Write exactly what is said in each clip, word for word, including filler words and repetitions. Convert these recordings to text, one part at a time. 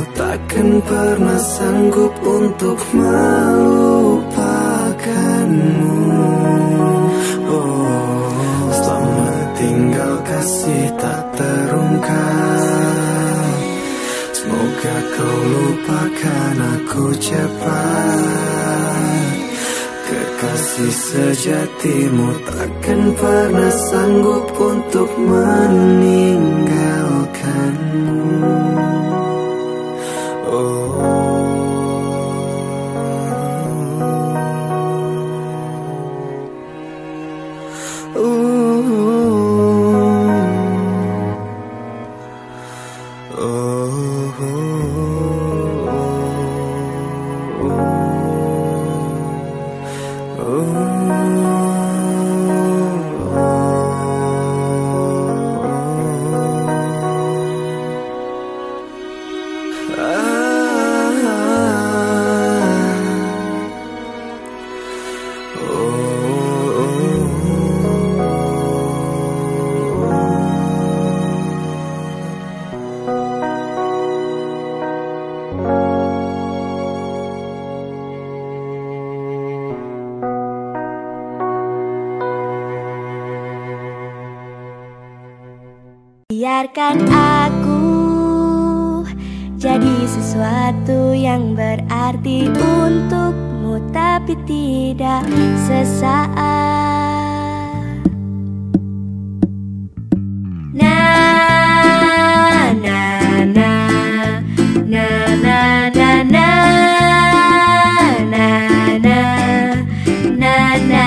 Ku takkan pernah sanggup untuk melupakanmu. Oh, selama tinggal kasih tak terungkap. Semoga kau lupakan aku cepat. Kekasih sejatimu takkan pernah sanggup untuk meninggalkanmu. Biarkan aku jadi sesuatu yang berarti untukmu, tapi tidak sesaat. Na na na na na na na na na na na na na.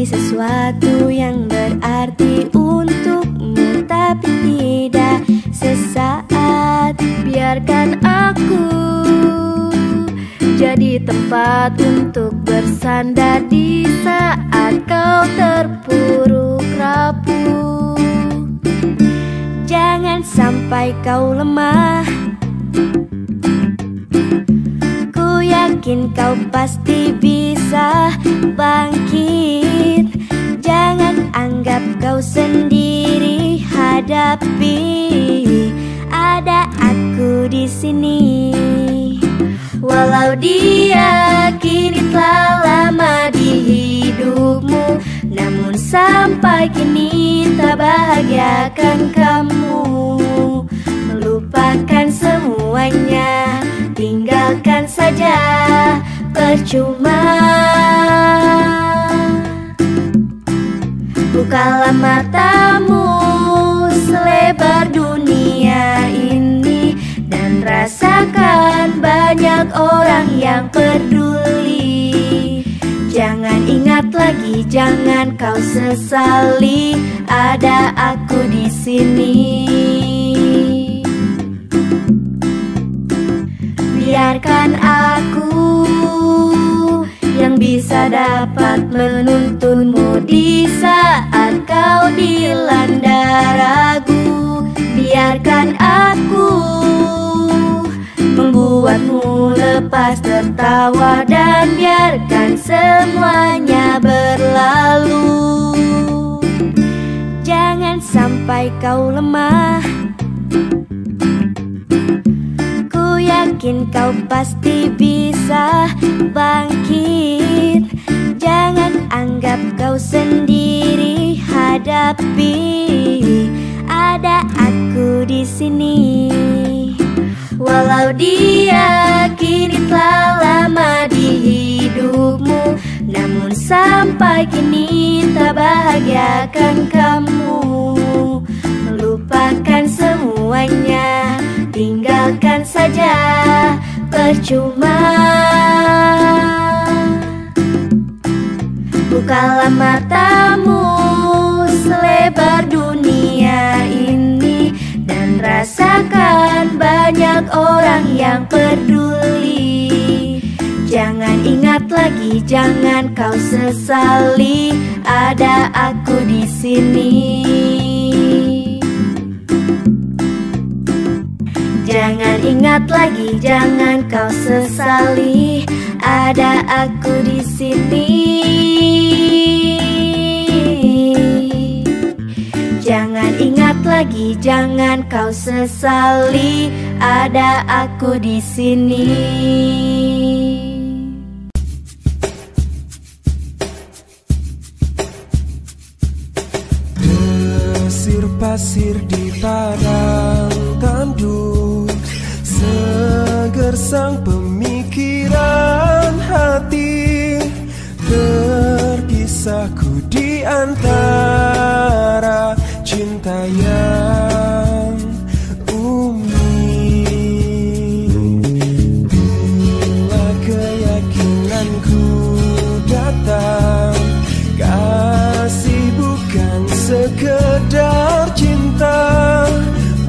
Sesuatu yang berarti untukmu, tapi tidak sesaat. Biarkan aku jadi tempat untuk bersandar di saat kau terpuruk rapuh. Jangan sampai kau lemah. Ku yakin kau pasti bisa bangkit. Jangan anggap kau sendiri, hadapi. Ada aku di sini. Walau dia kini telah lama di hidupmu, namun sampai kini tak bahagiakan kamu. Melupakan semuanya, tinggalkan saja, percuma. Bukalah matamu selebar dunia ini, dan rasakan banyak orang yang peduli. Jangan ingat lagi, jangan kau sesali, ada aku di sini. Biarkan aku yang bisa dapat menuntunmu di saat kau dilanda ragu. Biarkan aku membuatmu lepas tertawa, dan biarkan semuanya berlalu. Jangan sampai kau lemah. Yakin kau pasti bisa bangkit. Jangan anggap kau sendiri, hadapi. Ada aku di sini. Walau dia kini telah lama di hidupmu, namun sampai kini tak bahagiakan kamu. Melupakan semuanya, tinggalkan saja, percuma. Bukalah matamu selebar dunia ini, dan rasakan banyak orang yang peduli. Jangan ingat lagi, jangan kau sesali, ada aku di sini. Jangan ingat lagi, jangan kau sesali, ada aku di sini. Jangan ingat lagi, jangan kau sesali, ada aku di sini. Desir pasir di padang tanduk, segersang pemikiran hati, terpisahku di antara cinta yang umi. Bila keyakinanku datang, kasih bukan sekedar cinta,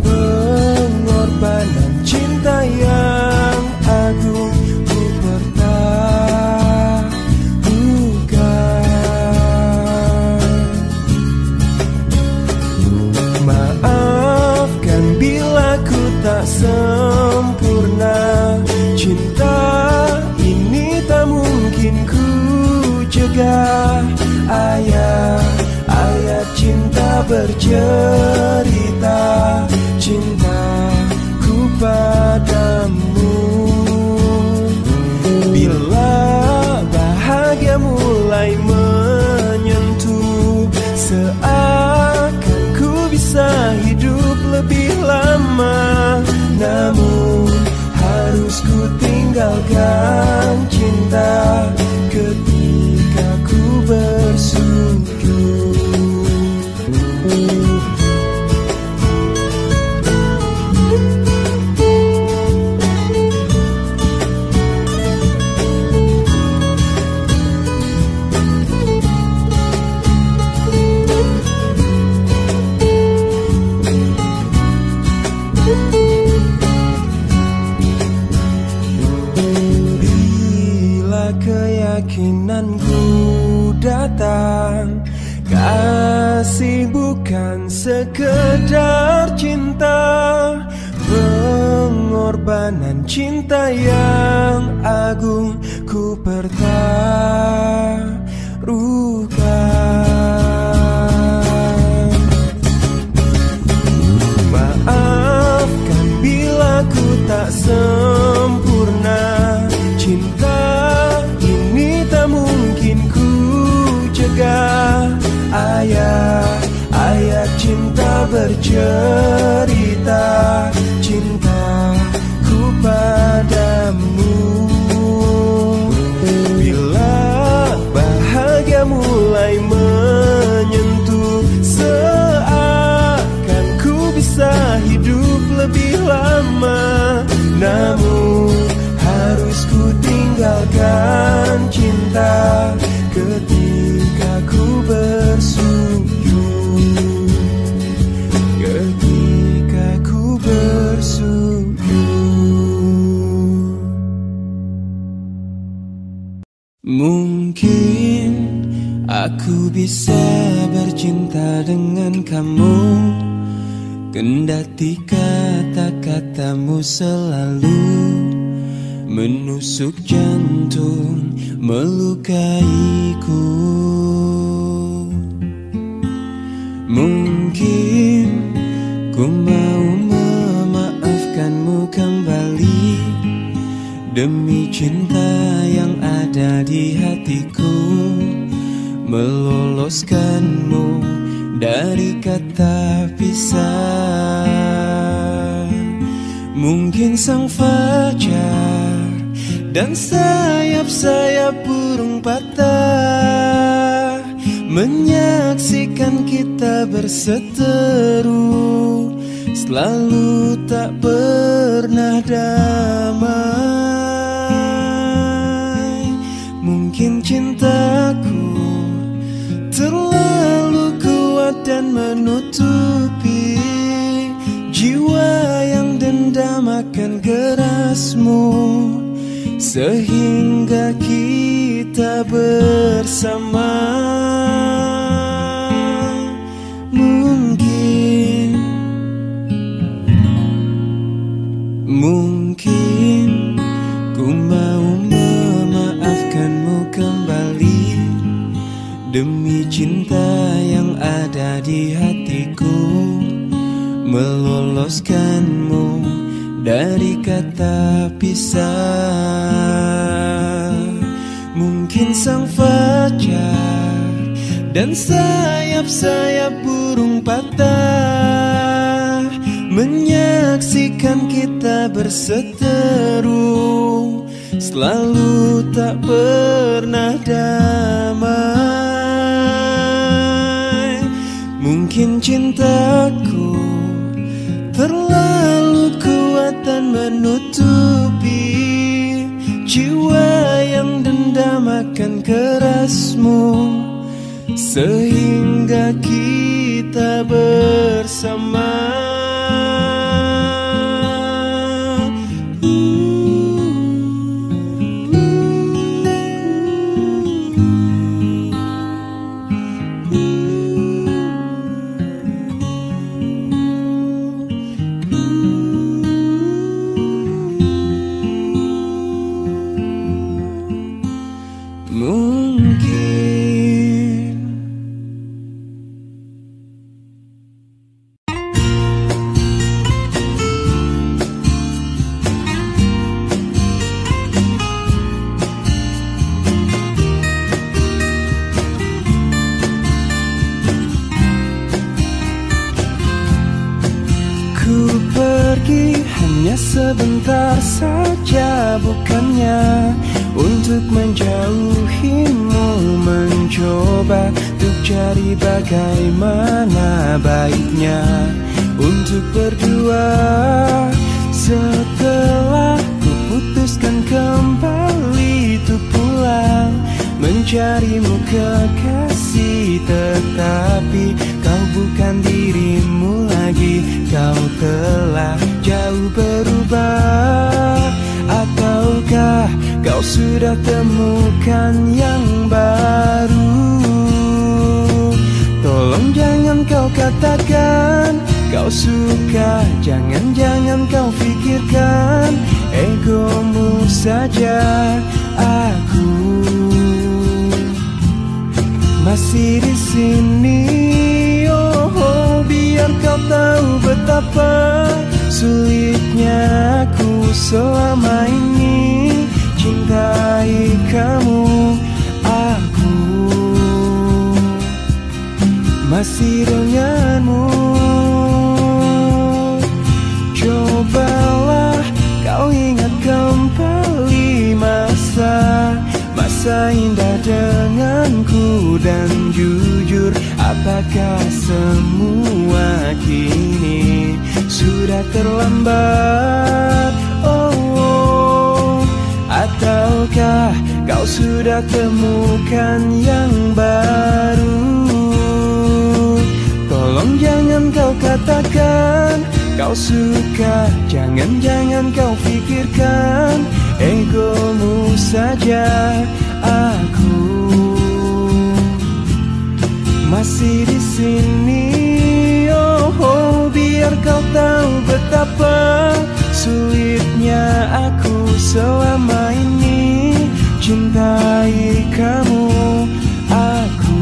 pengorbanan cinta yang agung ku pertaruhkan. Maafkan bila ku tak sempurna, cinta ini tak mungkin ku cegah. Ayat-ayat cinta bercerita cintaku padamu. Bila bahagia mulai menyentuh, seakan ku bisa hidup lebih lama, namun harus ku tinggalkan cinta ketika ku bersujud. Keyakinanku datang, kasih bukan sekedar cinta, pengorbanan cinta yang agung ku pertaruhkan. Maafkan bila ku tak sempurna, cinta ayat-ayat cinta bercerita cintaku padamu. Bila bahagia mulai menyentuh, seakan ku bisa hidup lebih lama, namun harus ku tinggalkan cinta ketika ku bersujud, ketika ku bersujud. Mungkin aku bisa bercinta dengan kamu, kendati kata-katamu selalu menusuk jantung, melukaiku. Mungkin ku mau memaafkanmu kembali, demi cinta yang ada di hatiku, meloloskanmu dari kata pisah. Mungkin sang fajar dan sayap-sayap burung patah menyaksikan kita berseteru, selalu tak pernah damai. Mungkin cintaku terlalu kuat dan menutupi jiwa yang dendam akan gerasmu, sehingga kita bersama. Mungkin meloloskanmu dari kata pisah. Mungkin sang fajar dan sayap-sayap burung patah menyaksikan kita berseteru, selalu tak pernah damai. Mungkin cintaku terlalu kuat dan menutupi jiwa yang dendam akan kerasmu, sehingga kita bersama. Sebentar saja, bukannya untuk menjauhimu, mencoba untuk cari bagaimana baiknya untuk berdua. Setelah ku putuskan kembali untuk pulang mencarimu kekasih, tetapi kau bukan dirimu lagi. Kau telah jauh berubah. Ataukah kau sudah temukan yang baru? Tolong jangan kau katakan kau suka, jangan-jangan kau pikirkan egomu saja. Aku masih di sini, oh, oh, biar kau tahu betapa sulitnya aku selama ini cintai kamu. Aku masih denganmu. Cobalah kau ingat kembali masa masa indah denganku, dan jujur apakah semua kini sudah terlambat? Oh, oh. Ataukah kau sudah temukan yang baru? Tolong jangan kau katakan kau suka, jangan-jangan kau pikirkan egomu saja. Aku masih di sini, oh, oh, biar kau tahu betapa sulitnya aku selama ini cintai kamu. Aku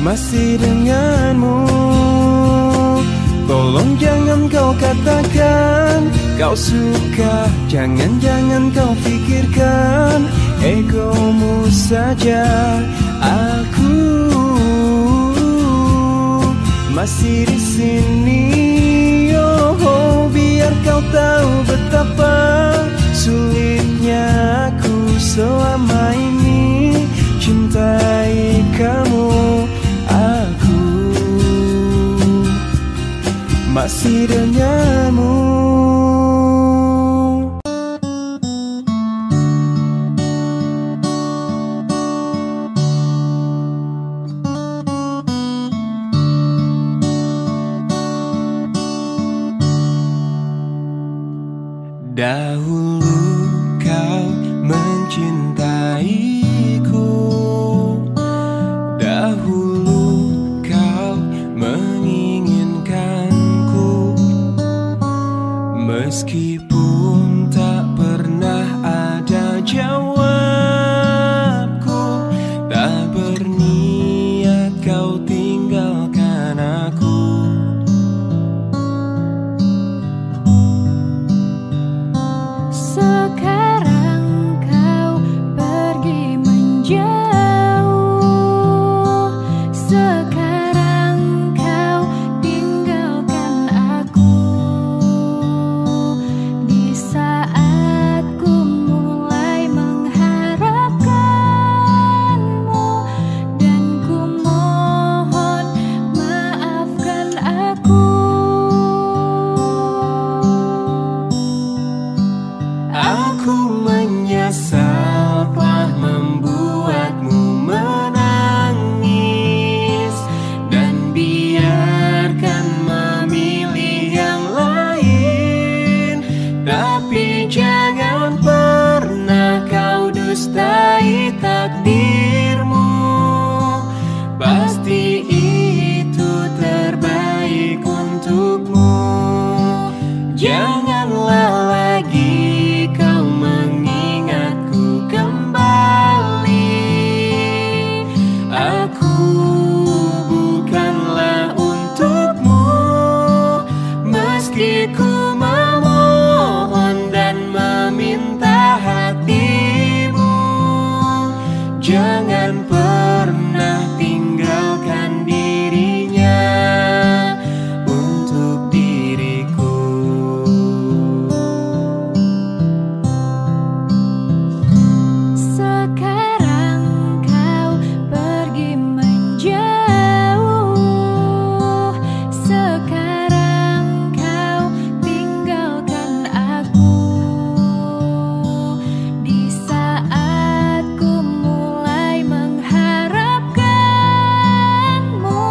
masih denganmu. Tolong jangan kau katakan kau suka, jangan-jangan kau pikirkan egomu saja. Aku masih di sini, oh, oh, biar kau tahu betapa sulitnya aku selama ini cintai kamu. Aku masih denganmu. Dahulu kau mencintaiku, dahulu kau menginginkanku, meskipun tak pernah ada jawabku, tak berniat kau tinggalkan aku. ini jangan pernah kau dustai takdirmu. Pasti itu terbaik untukmu. Janganlah lagi kau mengingatku kembali. Aku bukanlah untukmu. Meski ku memohon dan meminta hatimu, jangan pernah tinggalkan dirinya untuk diriku. Sekarang kau pergi menjauh, sekarang kau tinggalkan aku. Di saat ku mulai mengharapkanmu,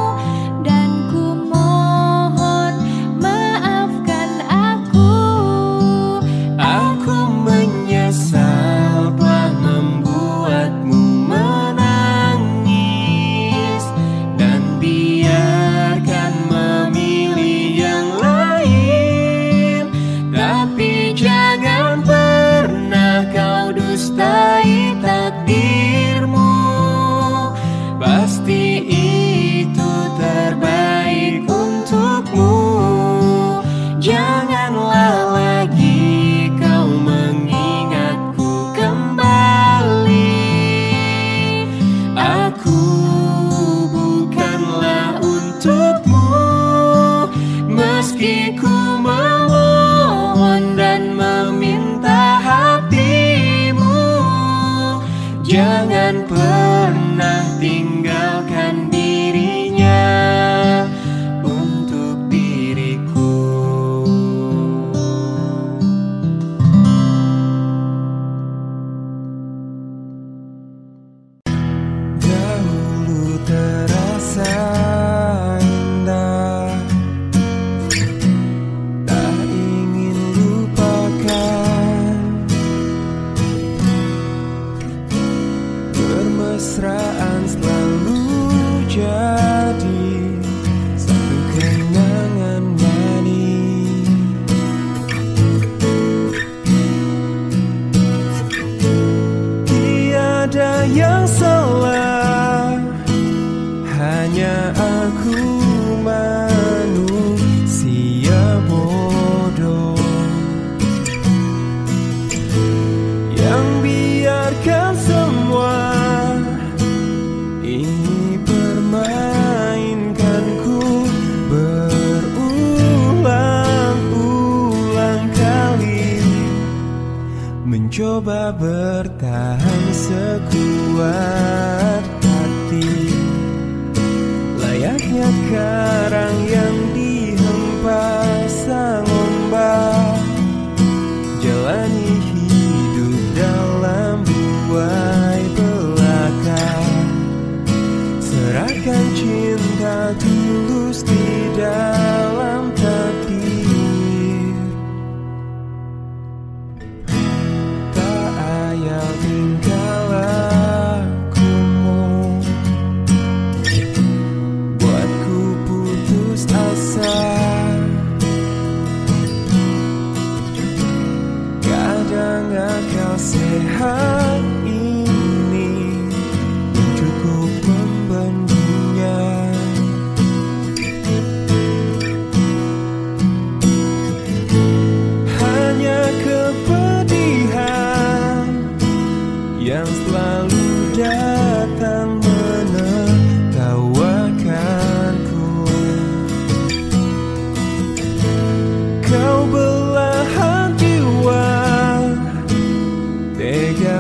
dan ku mohon maafkan aku. Aku menyesal telah membuatmu menangis, dan biarkan memilih yang lain. Tapi jangan pernah kau dustai takdirmu. Pasti itu terbaik untukmu. Janganlah lagi kau mengingatku kembali. Aku bukanlah untukmu. Meski ku memohon dan meminta hatimu, jangan pernah tinggalkan dirinya untuk diriku. Dahulu terasa indah, tak ingin lupakan. Bermesraan selalu jadi satu kenangan manis. Tiada yang salah, hanya aku manusia bodoh yang biarkan semua ini permainkanku berulang-ulang kali, mencoba bertahan sekuat hati. Layaknya karang yang dihempas sang ombak, jalani hidup dalam buai belaka. Serahkan cinta tulus di dalam takdir. Tak ayal tinggal lakumu, buatku putus asa. Kadang akal sehat ini belum cukup membendungnya. Hanya kepedihan yang selalu datang menertawakanku. Kau belahan jiwa, tega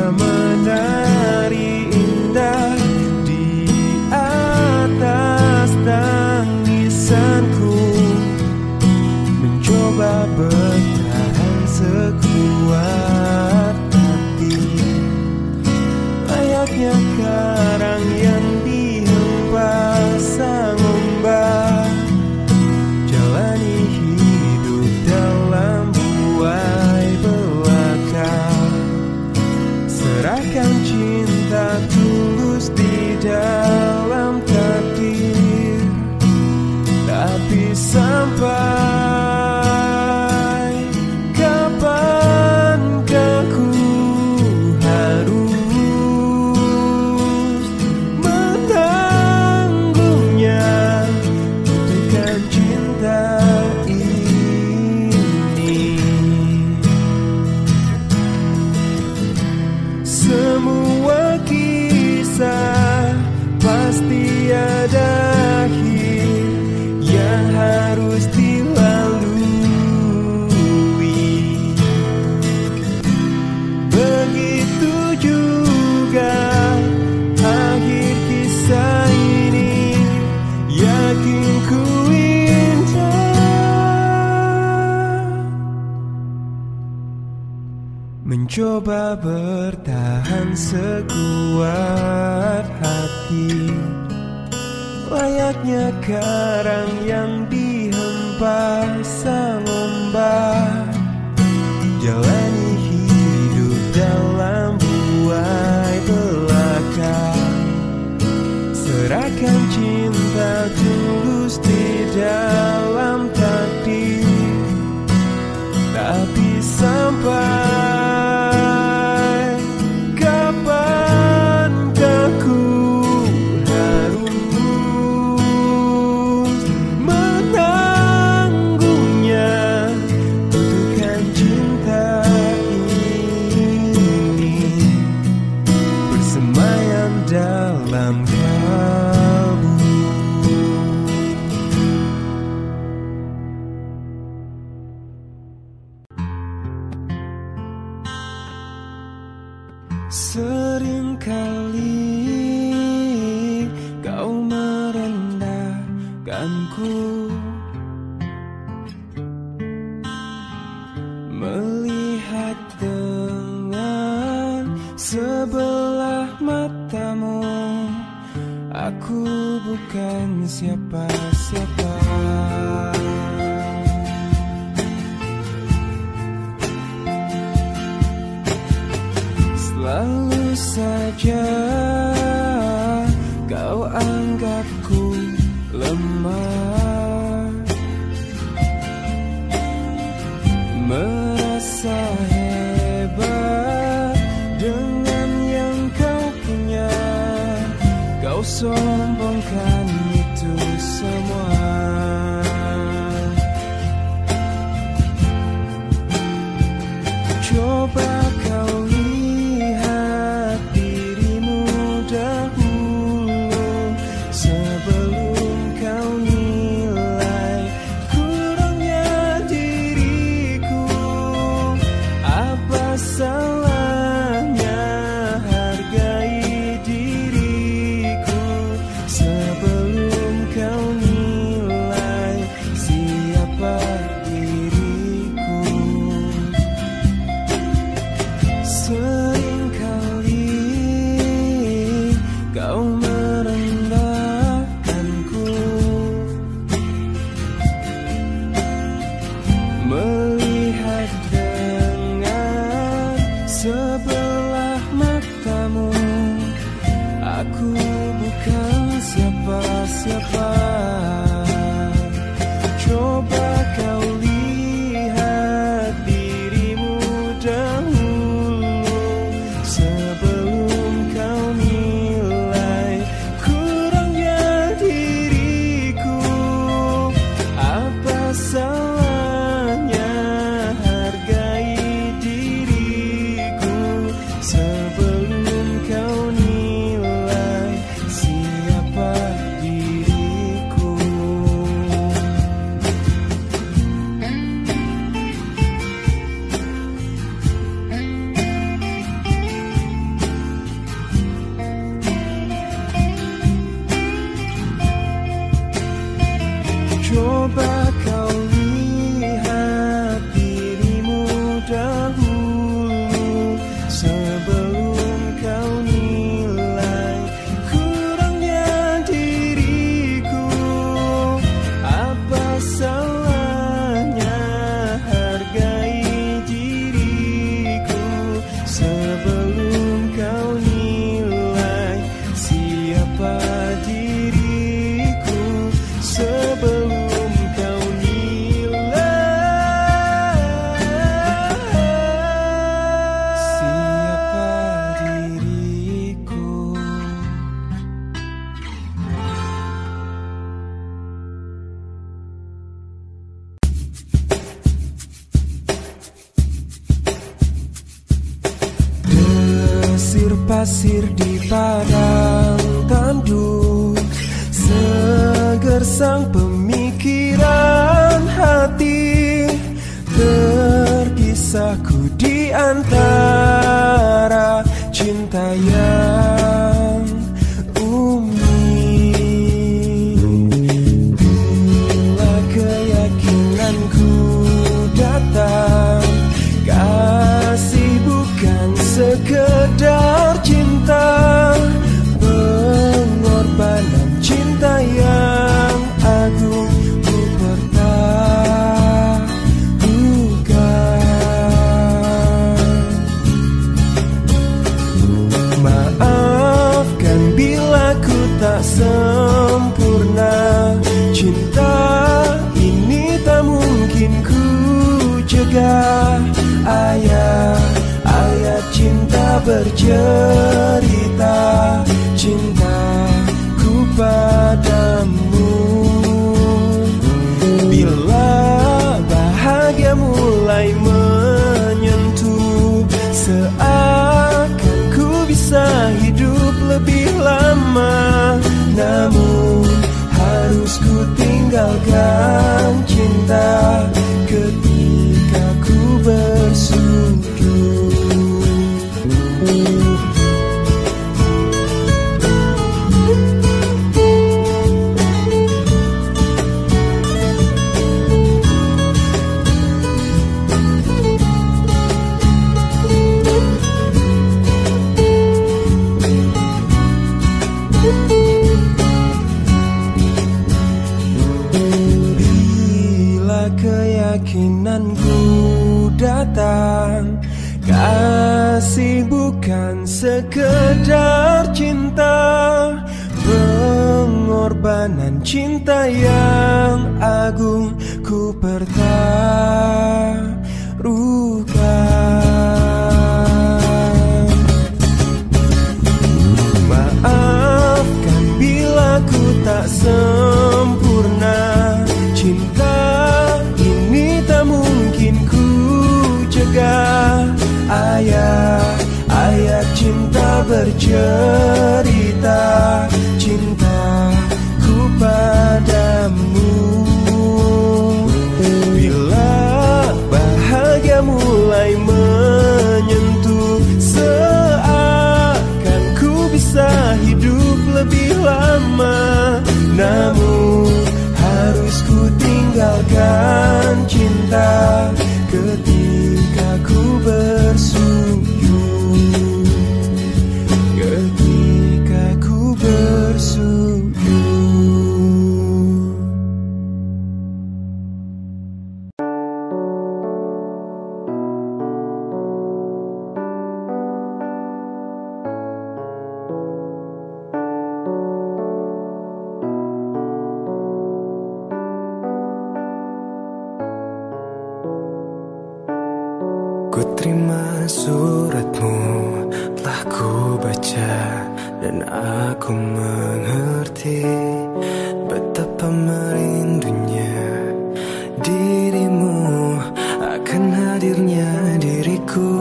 mencoba bertahan sekuat hati, layaknya karang yang dihempas ombak. Jalani hidup dalam buai belaka, serahkan cinta tulus di dalam takdir. Tapi sampai bukan siapa-siapa, selalu saja kau anggapku lemah, merasa hebat dengan yang kau punya, kau sombongkan semua. Coba kau lihat dirimu dahulu, sebelum kau nilai kurangnya diriku. Apa salahnya hargai diriku sebelum pasir di padang tanduk, segersang pemikiran hati, terkisahku di antara cinta yang umi. Bila keyakinanku datang, kasihmu bercerita cintaku padamu. Bila bahagia mulai menyentuh, seakan ku bisa hidup lebih lama. Namun harus ku tinggalkan cinta ketika ku bersujud. Keyakinanku datang, kasih bukan sekedar cinta, pengorbanan cinta yang agung ku pertaruhkan. Maafkan bila ku tak sempurna, cinta ayat-ayat cinta bercerita cintaku padamu. Bila bahagia mulai menyentuh, seakan ku bisa hidup lebih lama. Namun harus ku tinggalkan cinta ketika ku bersujud, ketika ku bersujud. Suratmu telah ku baca dan aku mengerti betapa merindunya dirimu akan hadirnya diriku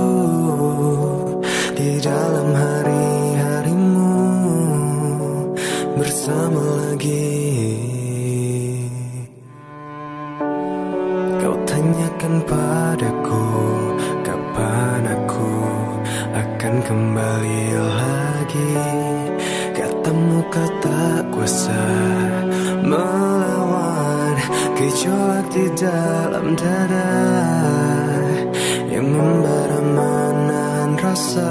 di dalam hari-harimu bersama lagi. Kau tanyakan padaku kapan aku akan kembali lagi. Katamu kata kuasa melawan gejolak di dalam dada yang membara menahan rasa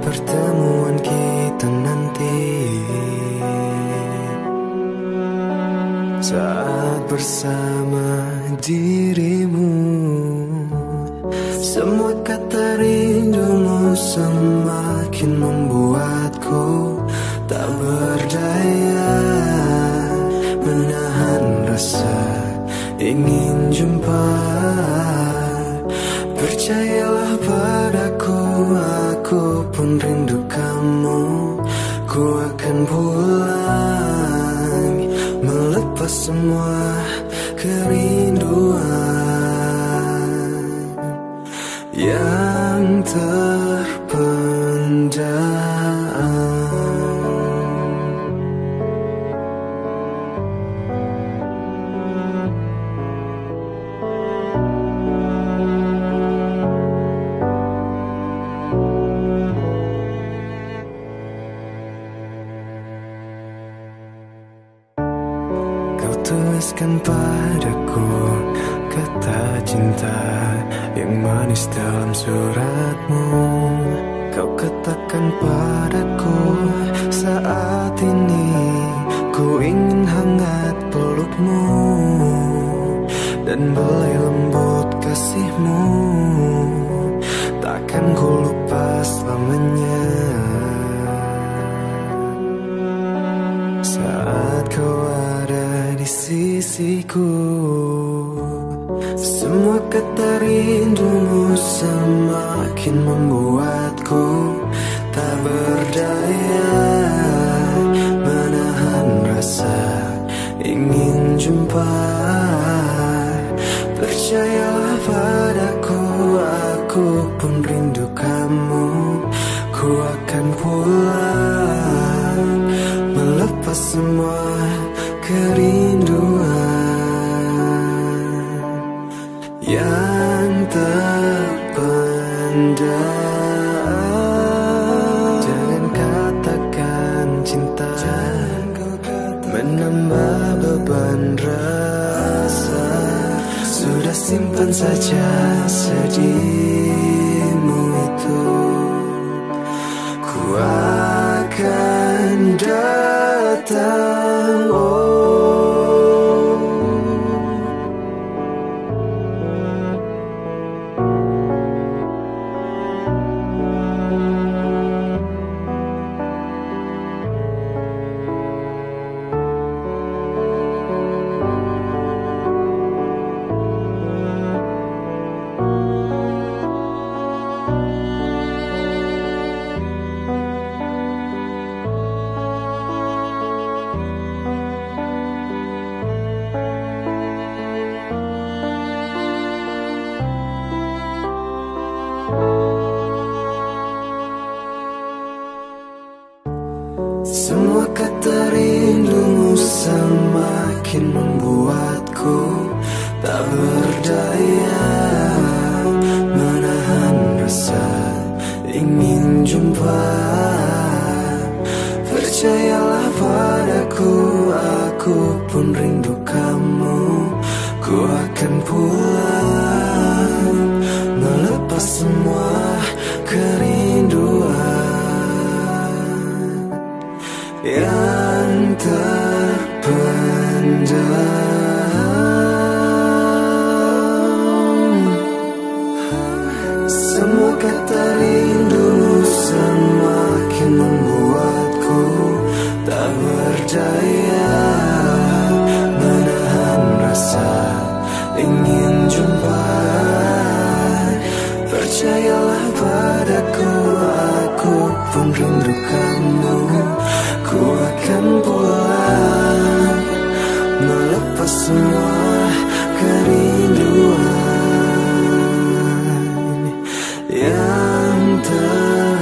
pertemuan kita nanti. Saat bersama dirimu, semua kata rindumu semakin membuatku tak berdaya menahan rasa ingin jumpa. Percayalah padaku, aku pun rindu kamu. Ku akan pulang melepas semua kerinduan yang terpendam. Kau tuliskan padaku kata cinta yang manis dalam suratmu. Kau katakan padaku saat ini ku ingin hangat pelukmu dan belai lembut kasihmu. Takkan ku lupa selamanya. Saat kau ada di sisiku, semua kata rindumu semakin membuat aku pun rindu kamu. Ku akan pulang melepas semua kerinduan yang terpendam. Jangan katakan cinta, jangan kau katakan menambah beban rasa. Sudah simpan saja sedihmu itu. Ku akan datang, oh. Semua kata rindumu semakin membuatku tak berdaya menahan rasa ingin jumpa. Percayalah padaku, aku pun rindu kamu. Ku akan pulang melepas semua kerinduan yang terpendam. Semua kata rindu semakin membuatku tak berdaya menahan rasa ingin jumpa. Percayalah padaku, aku pun rindu kamu. Ku akan pulang melepas semua kerinduan yang terpendam.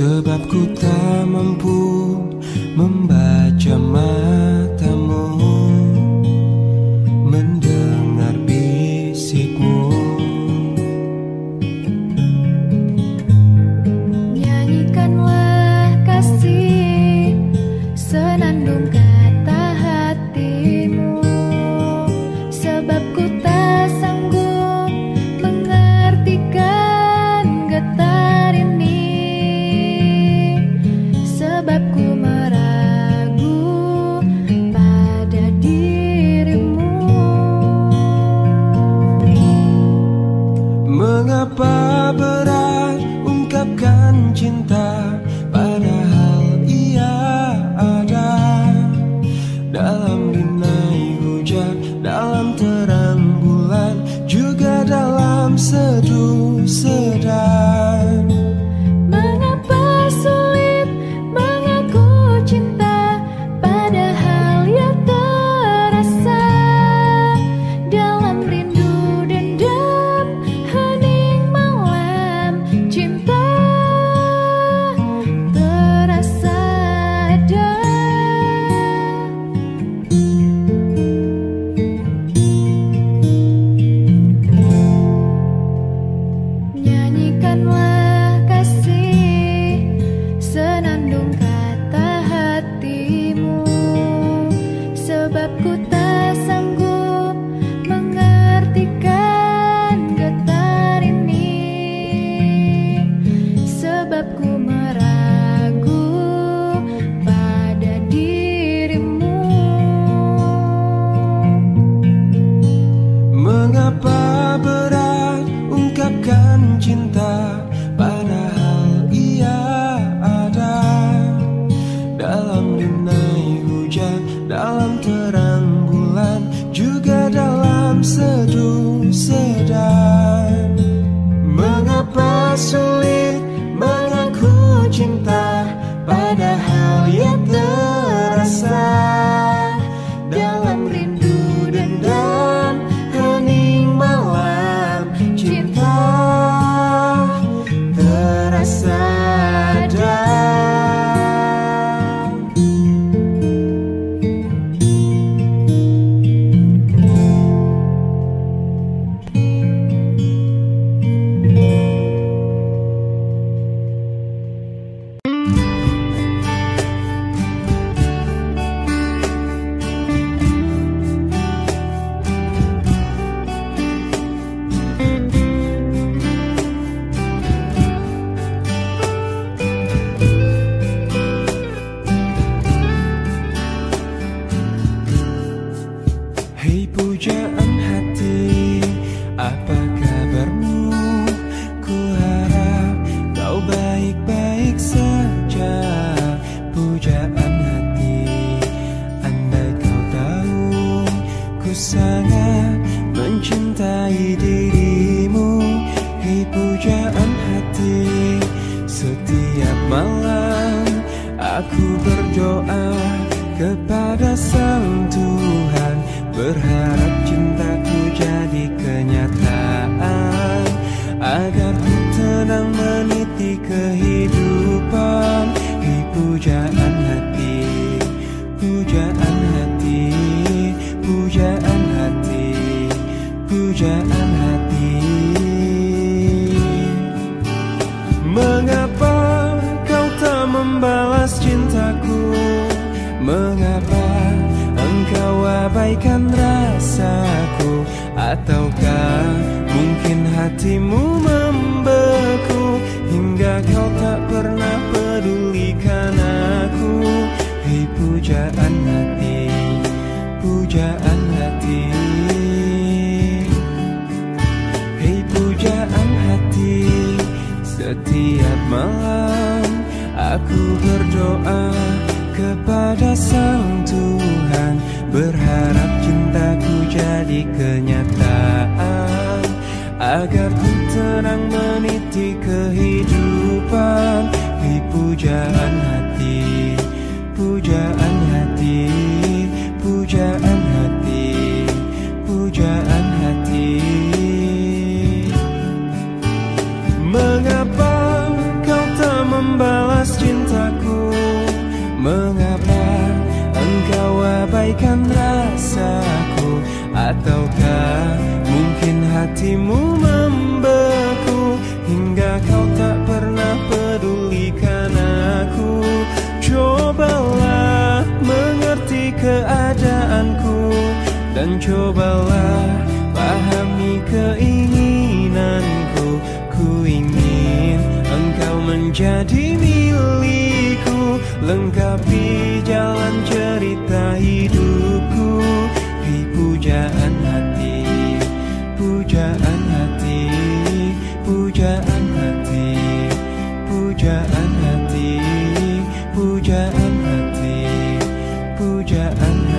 Sebab ku tak mampu membaca matamu, mendengar bisikmu. Nyanyikanlah kasih, senandung kata hatimu. Sebab ku tak sanggup mengartikan getar. Mengapa berat ungkapkan cinta, padahal ia ada dalam dinai hujan, dalam terang bulan, juga dalam seduh sedang. Mengapa sulit mengaku cinta, padahal ia terasa dalam rindu dendam hening malam cinta terasa ada. Nyanyikanlah kasih, senandung kata hatimu. Sebab ku tak sanggup mengartikan getar ini. Sebab ku meragu pada dirimu. Mengapa berat ungkapkan cinta, padahal ia ada Aku berdoa kepada Sang Tuhan, berharap cintaku jadi kenyataan, agar ku tenang meniti kehidupan di pujaan hati, pujaan hati, pujaan hati, pujaan hati. Mengapa kau tak membalas cintaku? Mengapa engkau abaikan rasaku? Ataukah mungkin hatimu membeku hingga kau tak pernah pedulikan aku? Hei pujaan hati, pujaan hati, hei pujaan hati. Setiap malam aku berdoa kepada Sang Tuhan, berharap cintaku jadi kenyataan, agar ku tenang meniti kehidupan di pujaan hati, pujaan hati, pujaan hati, pujaan hati. Mengapa kau tak membalas cintaku? Mengapa engkau abaikan rasaku? Ataukah mungkin hatimu membeku hingga kau tak pernah pedulikan aku? Cobalah mengerti keadaanku, dan cobalah pahami keinginanku. Ku ingin engkau menjadi milikku, lengkapi jalan cerita hidupku. Hei pujaan hati, pujaan hati, pujaan hati, pujaan hati, pujaan hati, pujaan hati.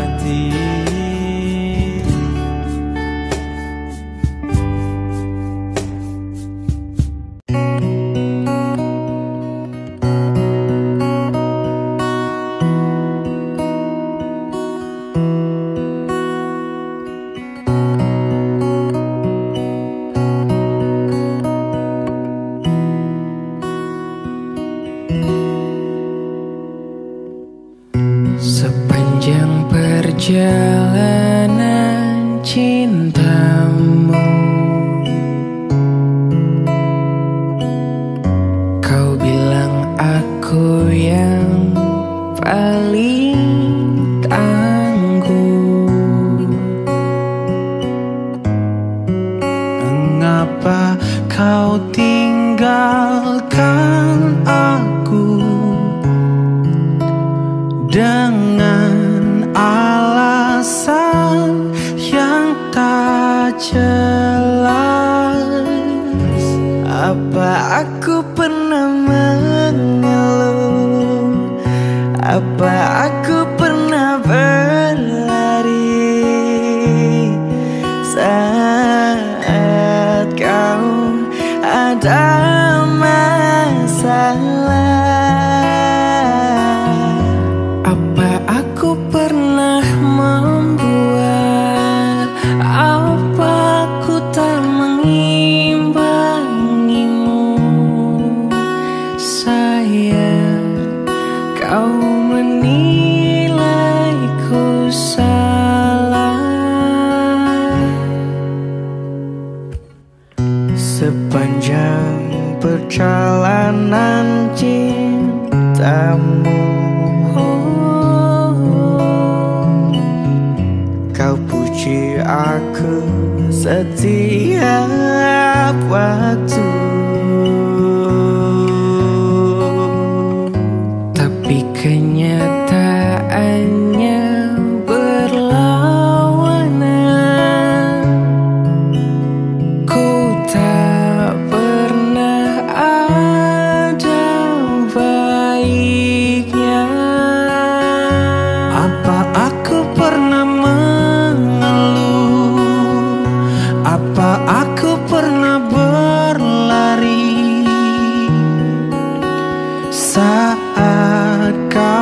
Saat kau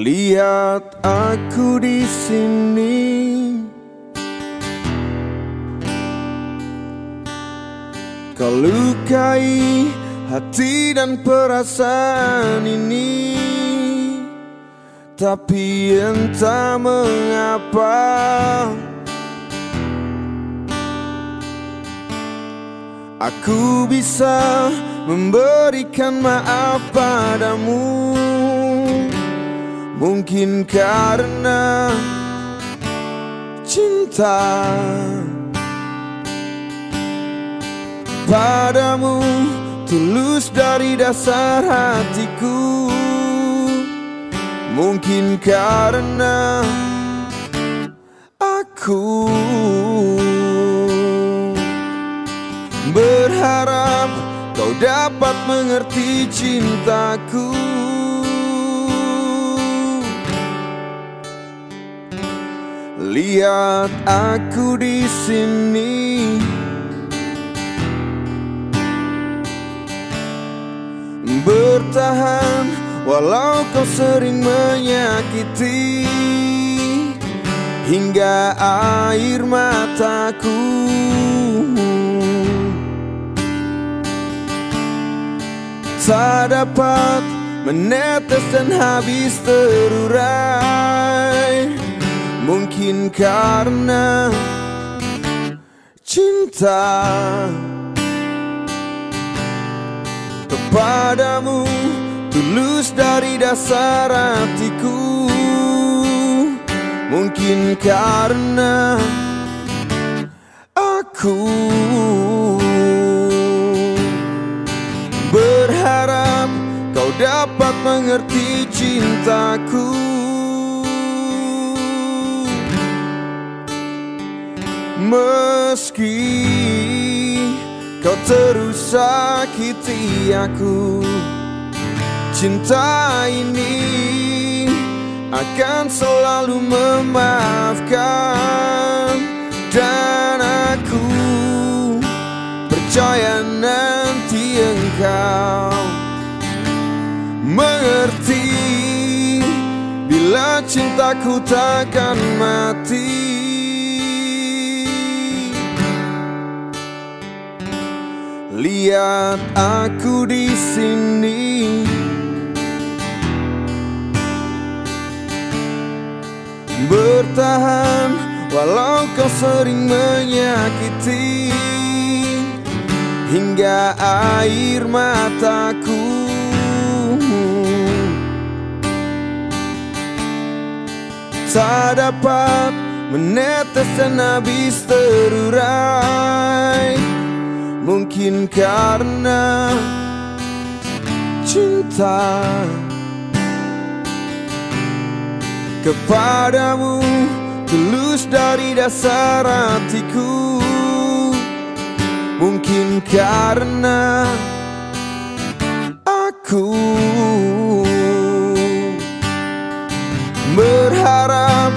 Lihat aku di sini, kau lukai hati dan perasaan ini. Tapi entah mengapa, aku bisa memberikan maaf padamu. Mungkin karena cinta padamu, tulus dari dasar hatiku. Mungkin karena aku berharap kau dapat mengerti cintaku. Lihat aku di sini, bertahan walau kau sering menyakiti, hingga air mataku tak dapat menetes dan habis terurai. Mungkin karena cinta kepadamu, tulus dari dasar hatiku. Mungkin karena aku berharap kau dapat mengerti cintaku. Meski kau terus sakiti aku, cinta ini akan selalu memaafkan. Dan aku percaya nanti engkau mengerti, bila cintaku takkan mati. Lihat aku di sini, bertahan walau kau sering menyakiti, hingga air mataku tak dapat menetes dan habis terurai. Mungkin karena cinta kepadamu, tulus dari dasar hatiku. Mungkin karena aku berharap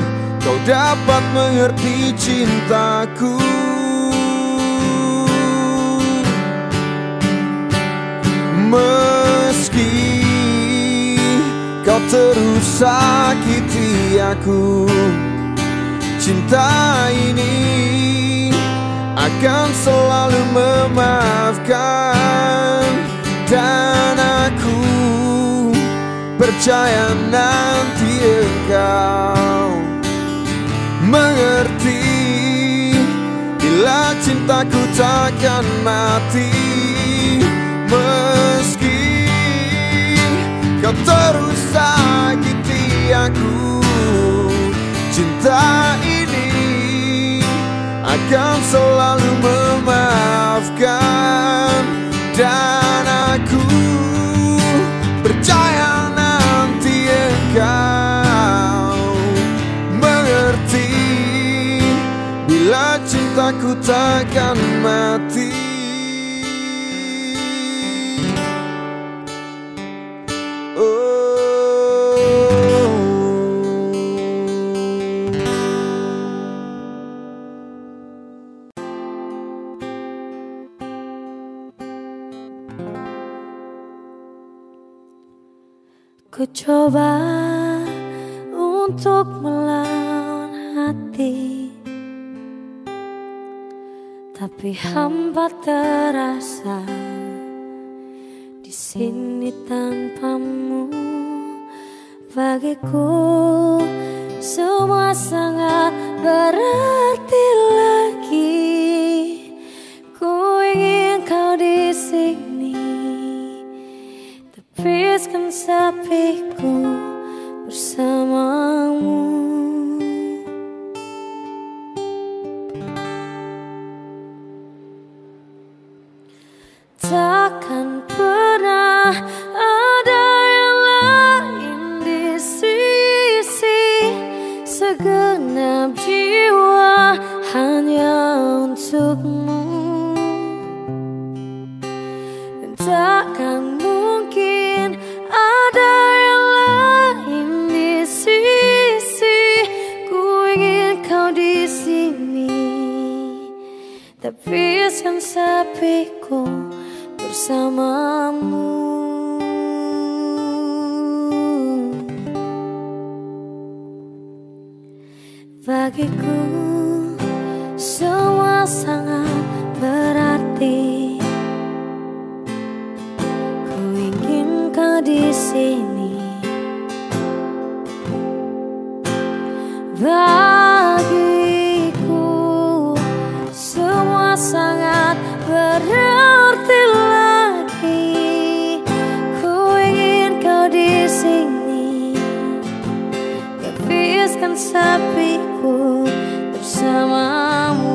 kau dapat mengerti cintaku. Meski kau terus sakiti aku, cinta ini akan selalu memaafkan. Dan aku percaya nanti engkau mengerti, bila cintaku takkan mati. Meski kau terus sakiti aku, cinta ini akan selalu memaafkan. Dan aku percaya nanti engkau mengerti, bila cintaku takkan mati. Ku coba untuk melawan hati, tapi hamba terasa di sini tanpamu. Bagiku semua sangat berarti lagi. Ku ingin kau di sini, tepiskan sepiku bersamamu. Takkan pernah ada yang lain di sisi segenap jiwa hanya untukmu. Dan takkan mungkin ada yang lain di sisi. Ku ingin kau di sini, tapi yang sepiku bersamamu. Bagiku semua sangat berarti. Ku ingin kau di sini. Bagiku semua sangat berarti lagi. Ku ingin kau di sini, tepiskan sepiku bersamamu.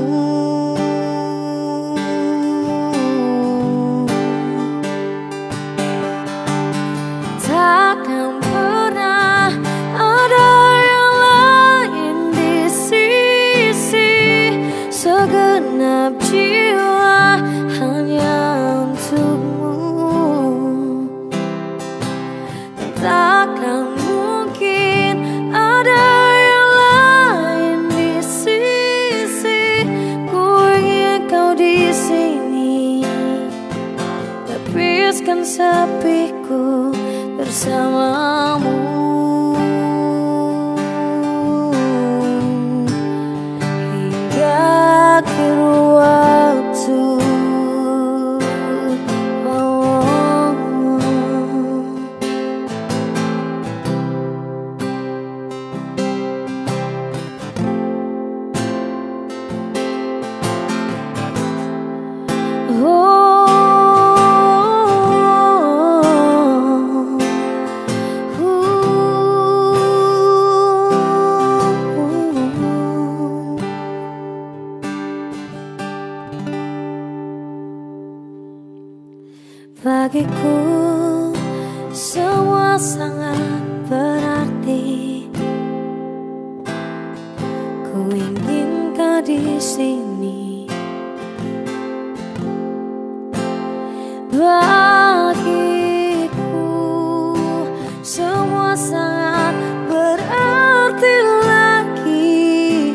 Takkan pernah ada yang lain di sisi segenap jiwa hanya untukmu. Takkan mungkin ada yang lain di sisi. Ku ingin kau di sini, tepiskan sepiku bersamamu. Hingga akhir waktu, oh. Oh. Bagiku semua sangat berarti. Ku ingin kau di sini. Bagiku semua sangat berarti lagi.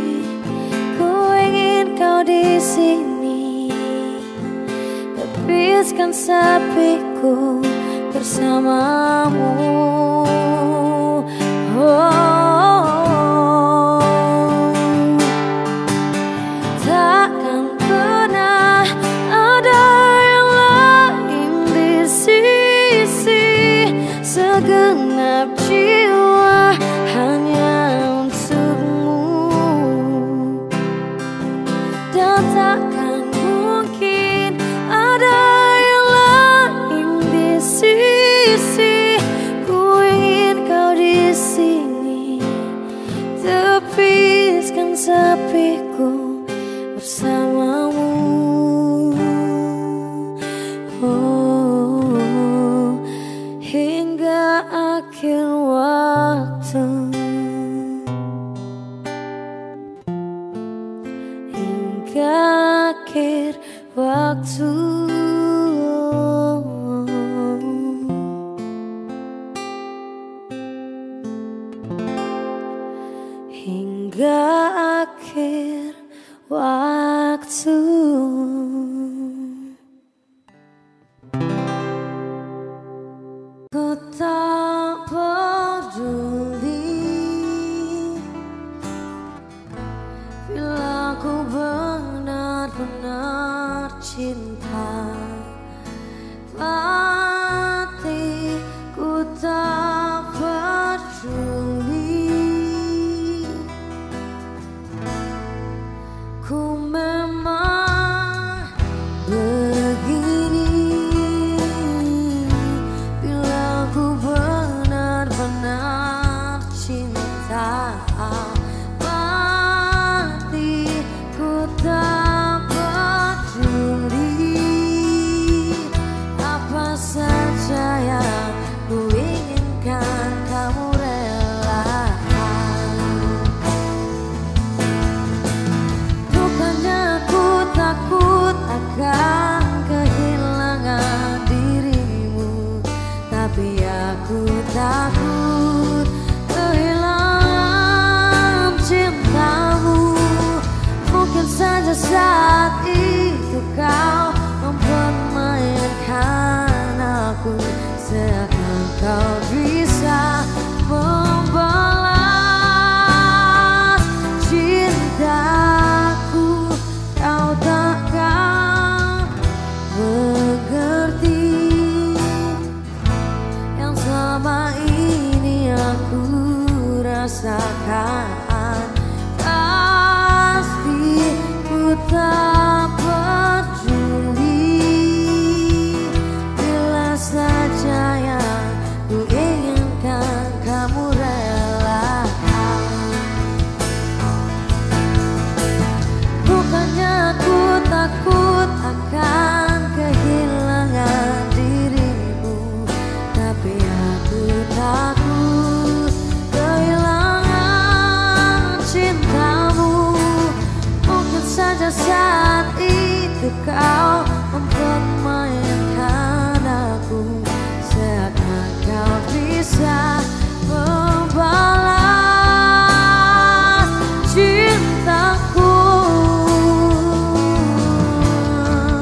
Ku ingin kau di sini, tepiskan sepiku bersamamu. Oh, oh, oh. Takkan pernah ada yang lain di sisi segenap jiwa hanya untukmu. Dan takkan mungkin ada yang lain di sisi. Ku ingin kau di sini, tepiskan sepiku bersamamu. Oh, hingga akhir waktu, hingga akhir waktu. Hingga akhir waktu. Ku tak peduli. kau mempermainkan aku, seakan kau bisa membalas cintaku. Kau takkan mengerti yang selama ini aku rasakan. Tak peduli, bila saja yang ku inginkan kamu rela. Bukannya aku takut akan kehilangan dirimu, tapi aku takut kehilangan cintamu. Mungkin saja saat itu kau mempermainkan aku, seakan kau bisa membalas cintaku. Kau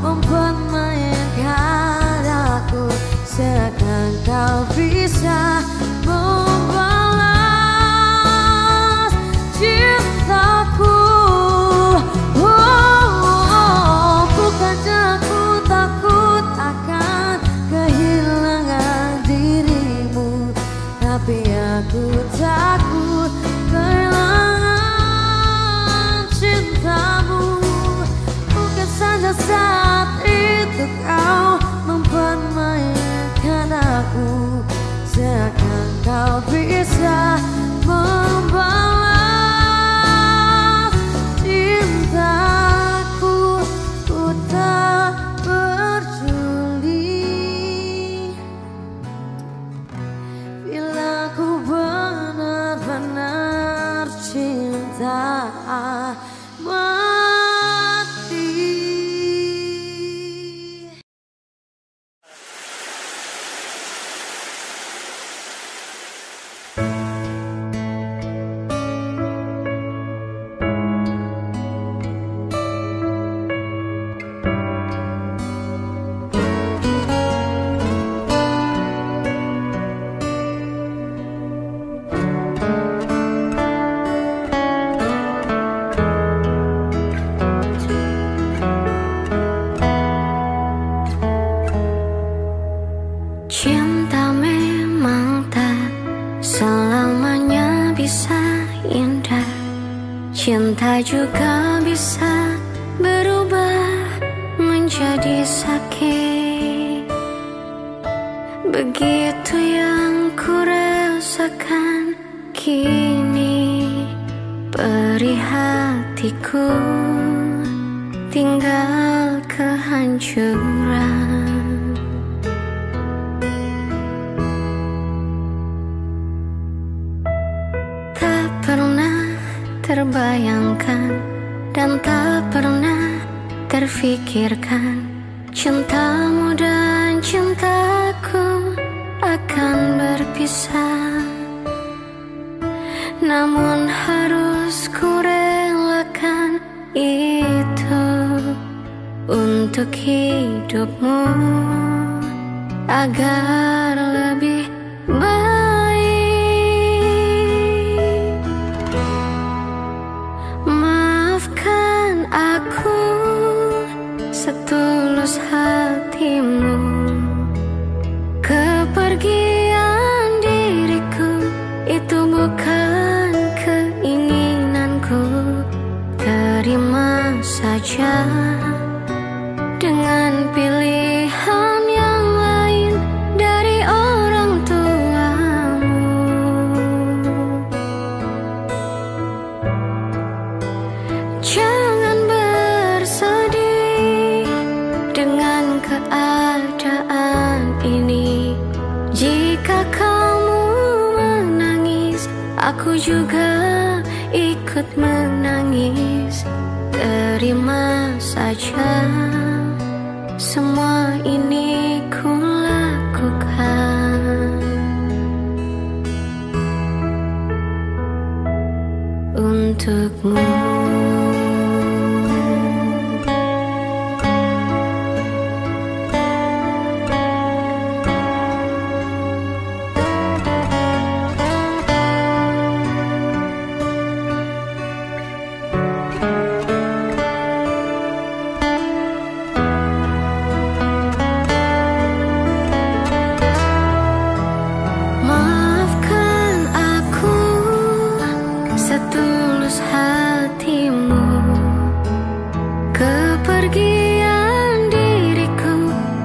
mempermainkan aku, seakan kau bisa membalas cintaku. Oh, oh, oh. Bukannya aku takut akan kehilangan dirimu, tapi aku takut kehilangan cintamu. Saja saat itu kau mempermainkan aku, seakan kau bisa membalas cintaku. Ku tak peduli, bila ku benar-benar cinta juga bisa berubah menjadi sakit. Begitu yang ku rasakan kini, perih hatiku tinggal kehancuran. Tak pernah terbayangkan dan tak pernah terfikirkan, cintamu dan cintaku akan berpisah. Namun harus ku relakan itu untuk hidupmu agar lebih baik. Setulus hatimu, kepergian diriku itu bukan keinginanku. saja dengan pilihan yang lain dari orang tuamu. Jangan bersedih dengan keadaan ini. Jika kamu menangis, aku juga ikut menangis. Terima saja semua ini ku lakukan untukmu.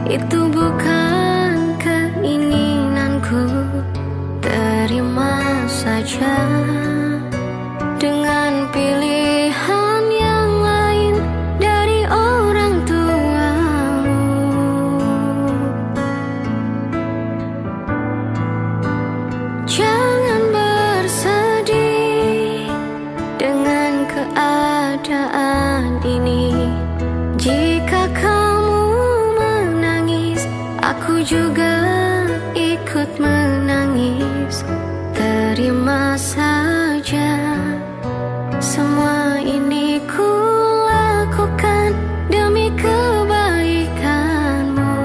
Itu bukan keinginanku. Terima saja dengan pilihan yang lain dari orang tuamu. Jangan bersedih dengan keadaan ini. Jika kamu aku juga ikut menangis. Terima saja semua ini ku lakukan demi kebaikanmu.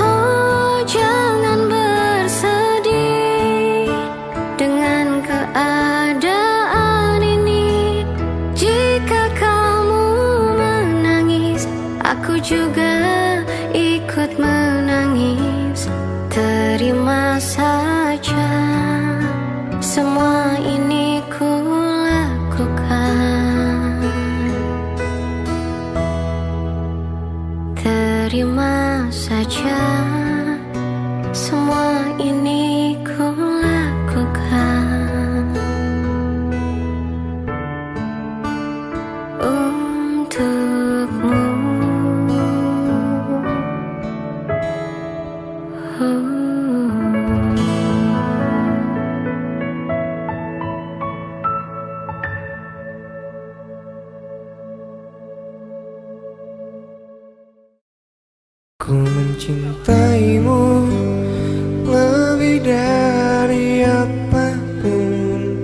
Oh, jangan bersedih dengan keadaan ini. Jika aku juga ikut menangis. Terima saja semua ini ku lakukan. Terima saja semua ini ku lakukan untukmu. Ku mencintaimu lebih dari apapun,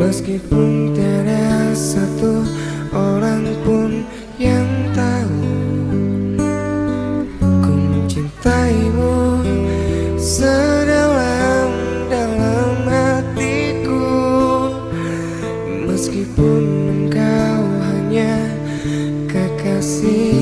meskipun tiada satu orang pun yang tahu. Ku mencintaimu sedalam-dalam hatiku, meskipun engkau hanya kekasih.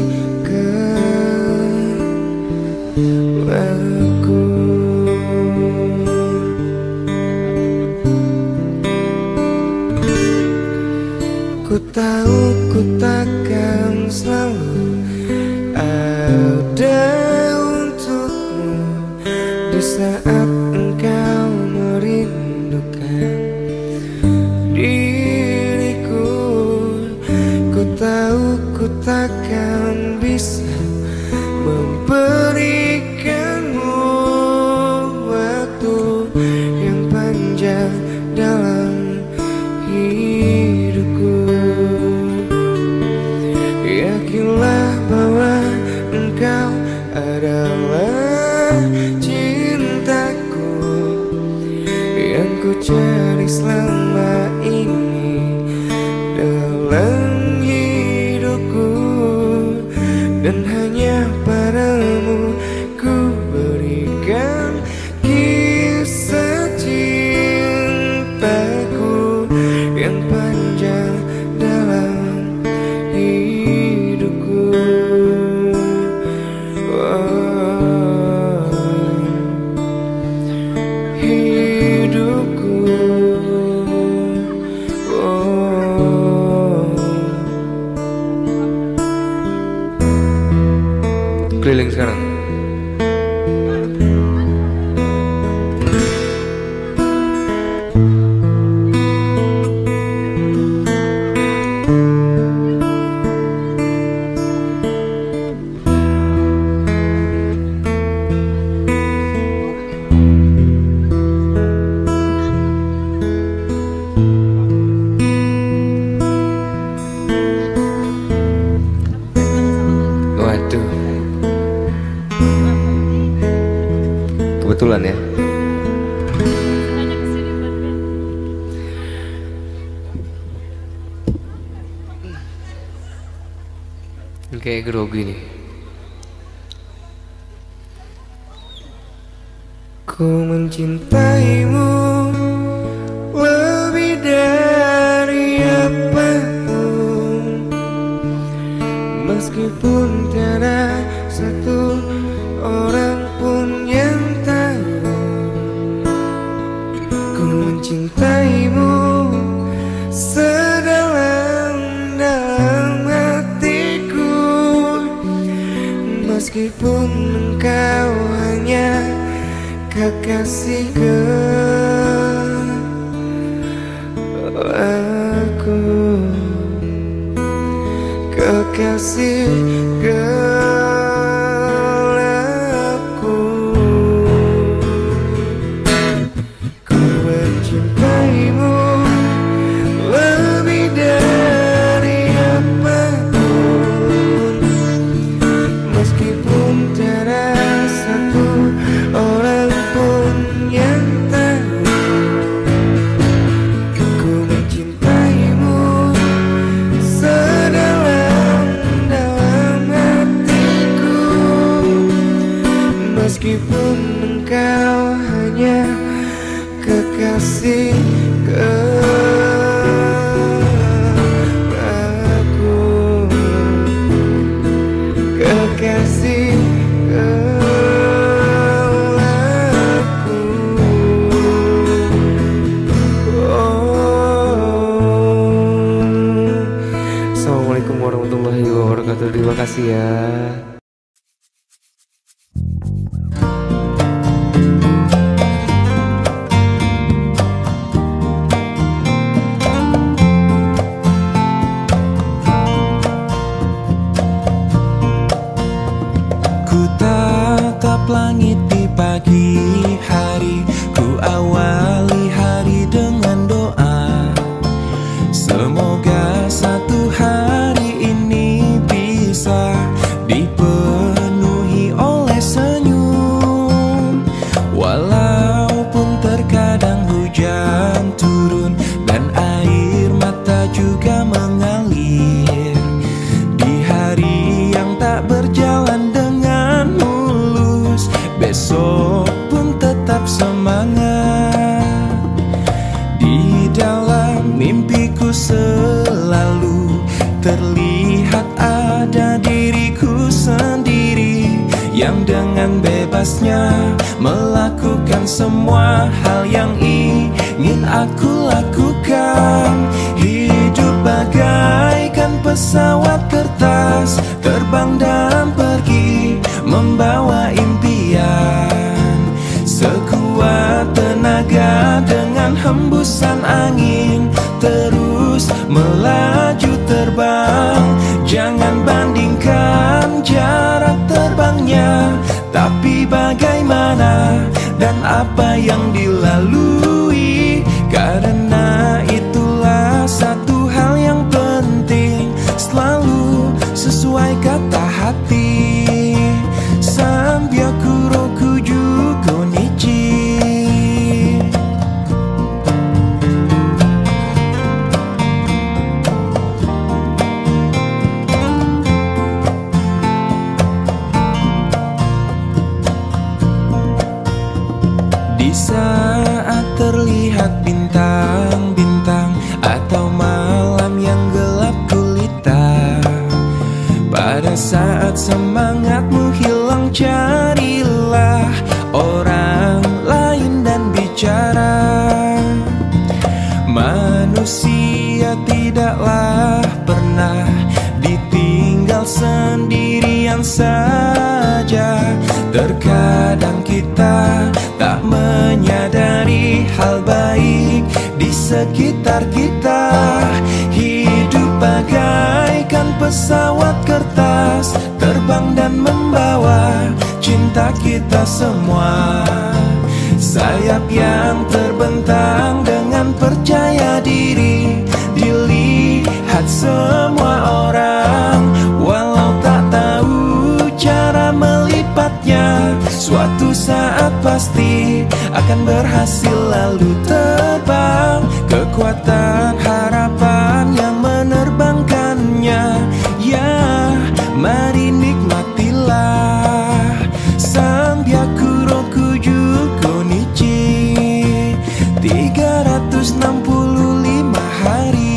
Tahu ku takkan selalu ada untukmu di saat engkau merindukan diriku. Ku tahu ku takkan bisa memberikanmu waktu yang panjang dalam hidupku. Yakinlah bahwa keliling sekarang. Kebetulan ya. Kayak grogi nih. Ku mencintaimu lebih dari apapun, meskipun tiada satu orang pun yang mencintaimu sedalam-dalam hatiku, meskipun engkau hanya kekasihku. Aku kekasihku. Meskipun engkau hanya kekasih aku, kekasih aku. Oh. Assalamualaikum warahmatullahi wabarakatuh. Terima kasih ya. Langit di pagi hari, ku awali hari dengan doa, semoga satu hari ini bisa dipenuhi oleh senyum. Walaupun terkadang hujan turun dan air mata juga mengalir, di hari yang tak berjalan besok pun tetap semangat. Di dalam mimpiku selalu terlihat ada diriku sendiri, yang dengan bebasnya melakukan semua hal yang ingin aku lakukan. Hidup bagaikan pesawat kertas, terbang dan pergi membawa impian. Sekuat tenaga dengan hembusan angin, terus melaju terbang. Jangan bandingkan jarak terbangnya, tapi bagaimana dan apa yang dilalui. Karena itulah satu hal yang penting, selalu sesuai kata hati. Terlihat bintang-bintang atau malam yang gelap gulita, pada saat semangatmu hilang, carilah orang lain dan bicara. Manusia tidaklah pernah ditinggal sendirian saja. Terkadang kita tak menyadari hal baik di sekitar kita. Hidup bagaikan pesawat kertas, terbang dan membawa cinta kita semua. Sayap yang terbentang dengan percaya diri, dilihat semua orang. Walau tak tahu cara melipatnya, suatu saat pasti akan berhasil lalu terbang. Kekuatan harapan yang menerbangkannya, ya mari nikmatilah. Sambyaku rokuju konichi, tiga ratus enam puluh lima hari.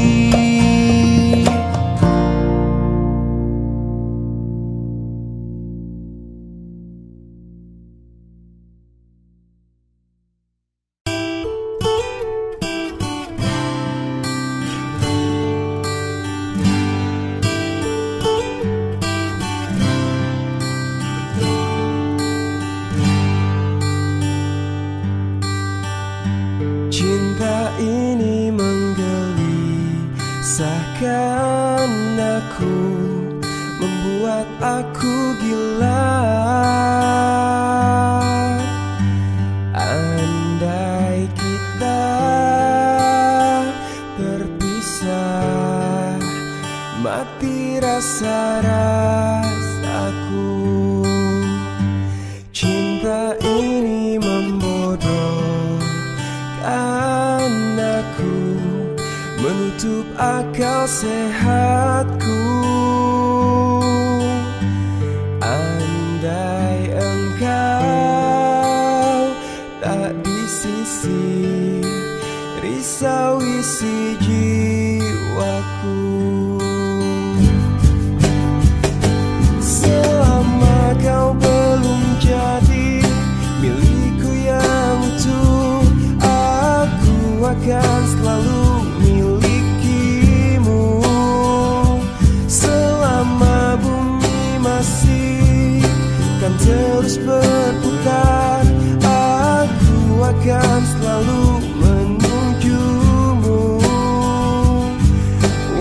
Selalu menujumu,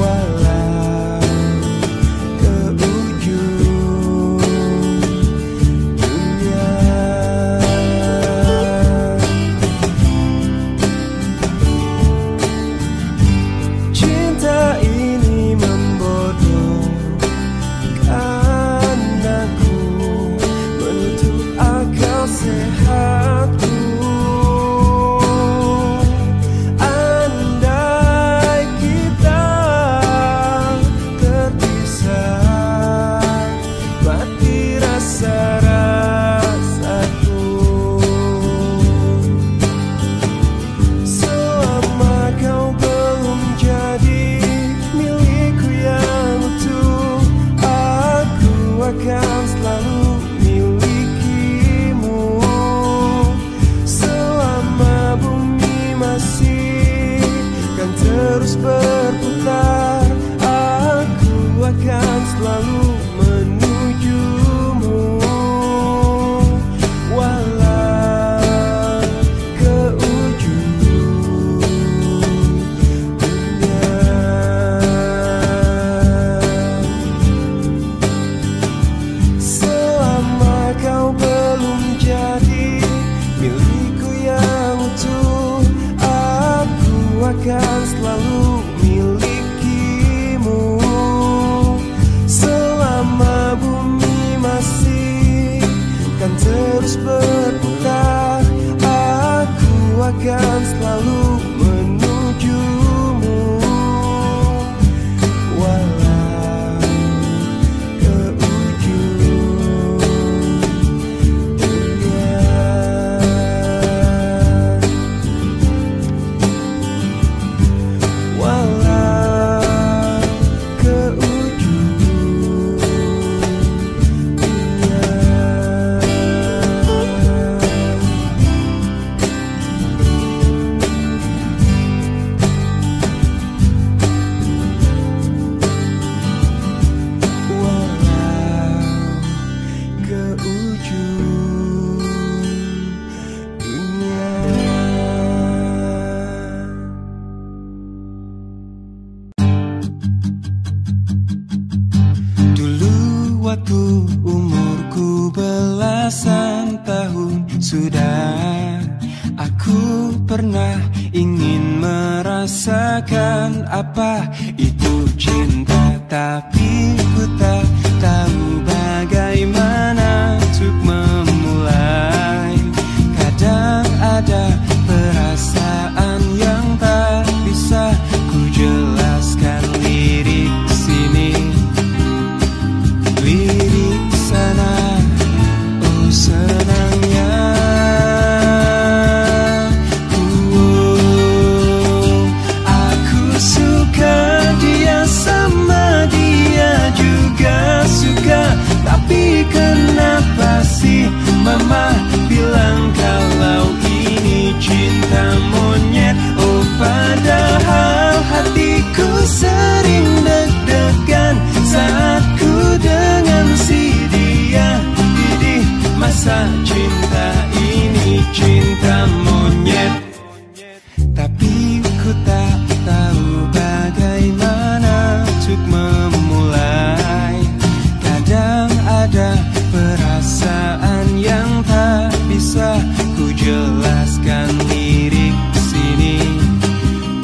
walau Waktu umurku belasan tahun sudah, aku pernah ingin merasakan apa itu cinta, tapi ku tak tahu bagaimana untuk memulai. Kadang ada perasaan yang tak bisa ku jelaskan, lirik sini, lirik sana, oh senangnya ku, oh, aku suka dia sama dia juga suka, tapi kenapa sih mama bilang kalau ini cinta monyet? Oh padahal hatiku sering deg-degan saat ku dengan si dia. Didih masa cinta ini cinta monyet. Tapi ku tak tahu bagaimana untuk memulai. Kadang ada perasaan yang tak bisa ku jelaskan, lirik sini,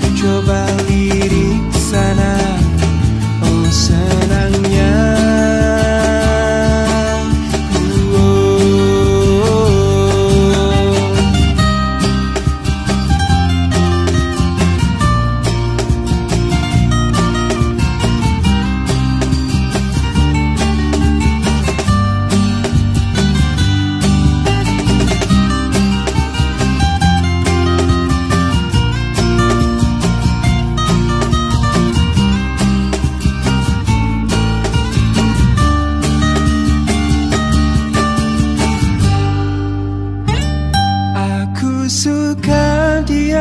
ku coba lirik sana, oh senangnya ku, oh, oh, oh.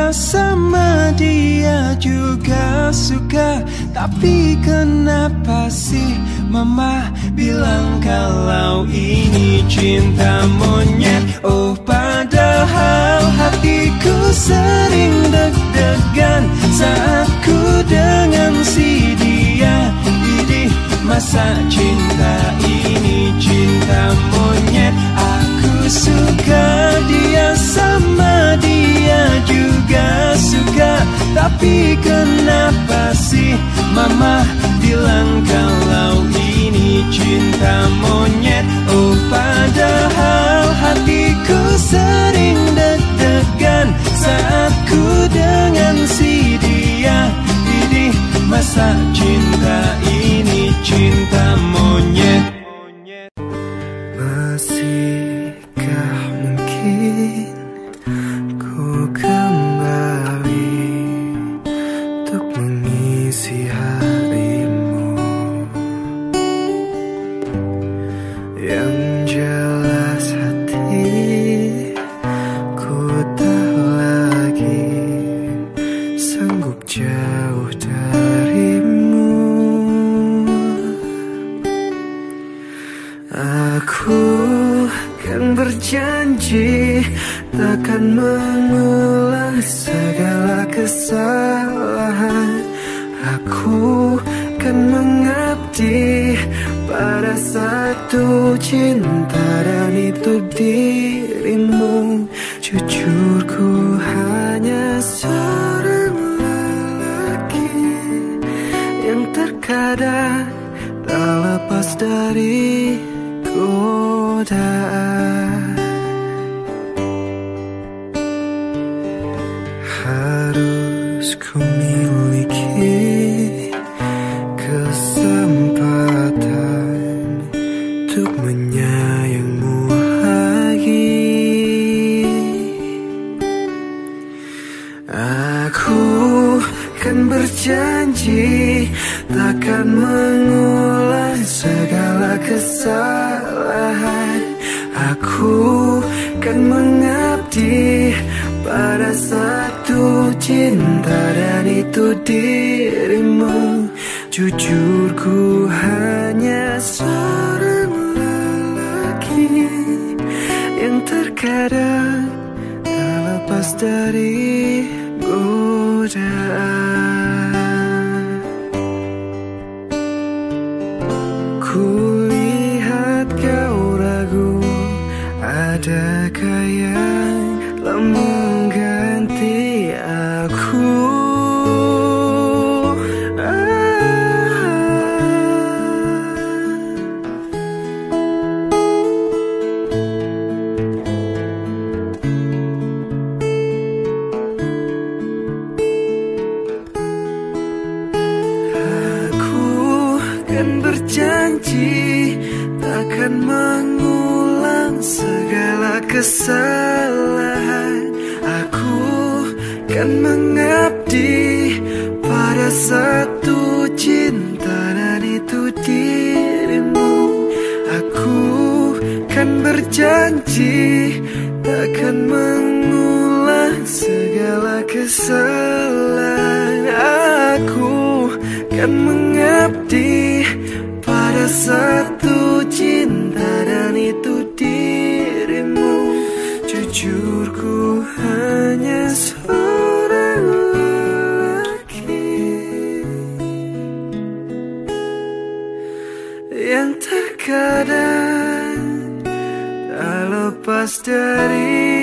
Sama dia juga suka, tapi kenapa sih mama bilang kalau ini cinta monyet? Oh padahal hatiku sering deg-degan saat ku dengan si dia. Idih masa cinta ini cinta monyet. Aku suka dia sama dia juga suka, tapi kenapa sih mama bilang kalau ini cinta monyet? Oh padahal hatiku sering deg-degan saat ku dengan si dia. Ini masa cinta ini cinta monyet. Masihkah mungkin ku kembali untuk mengisi harimu? Yang jelas hatiku tak lagi sanggup jauh darimu. Aku kan berjanji takkan mengulang segala kesalahan. Aku kan mengabdi pada satu cinta dan itu dirimu. Jujur ku hanya seorang lelaki yang terkadang tak lepas dari godaan. Harus ku miliki kesempatan untuk menyayangmu lagi. Aku kan berjanji takkan mengulang segala kesalahan. Aku kan mengabdi pada satu cinta dan itu dirimu. Jujur ku hanya seorang lelaki yang terkadang tak lepas dari godaan. Kulihat Adakah yang telah mengganti aku? Berjanji takkan mengulang segala kesalahan. Aku kan mengabdi pada satu cinta, dan itu dirimu. Aku kan berjanji takkan mengulang segala kesalahan. Aku kan mengabdi pada satu cinta, dan itu dirimu. Jujurku hanya seorang lelaki yang terkadang tak lepas dari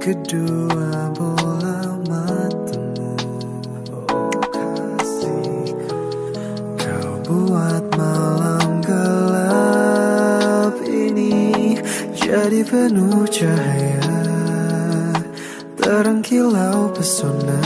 kedua bola matamu. Oh kasih, kau buat malam gelap ini jadi penuh cahaya, terang kilau pesona.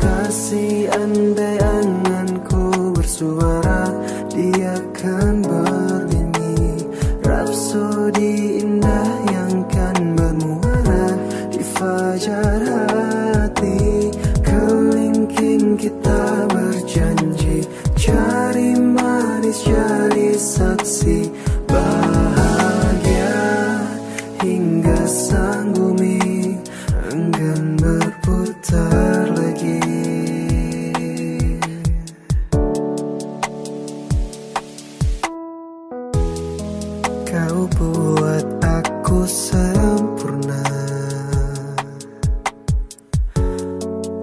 Kasih, andai anganku bersuara, dia akan bernyanyi rapsodi indah yang kan bermuara di fajar hati. Kelingking kita berjanji, cari manis, cari saksi bahagia hingga sang bumi enggan berputar lagi. Kau buat aku sempurna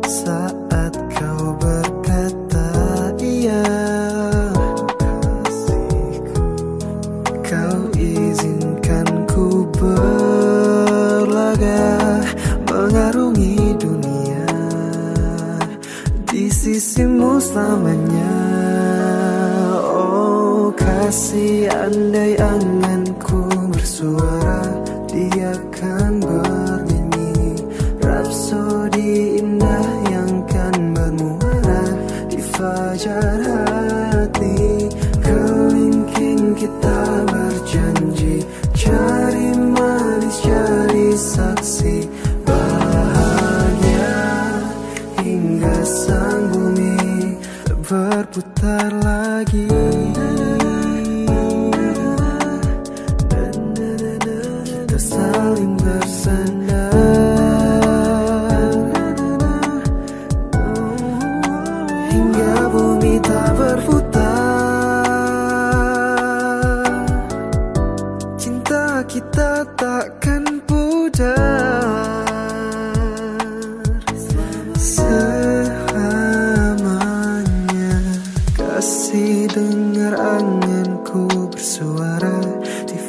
saat kau berkata iya. Kau izinkan ku berlaga mengarungi dunia, di sisimu selamanya. Oh kasih, andai angan suara, dia akan bernyanyi rapsodi indah yang kan bermuara di fajar hati. Kelingking kita berjanji, cari manis, cari saksi bahagia hingga sang bumi berputar lagi.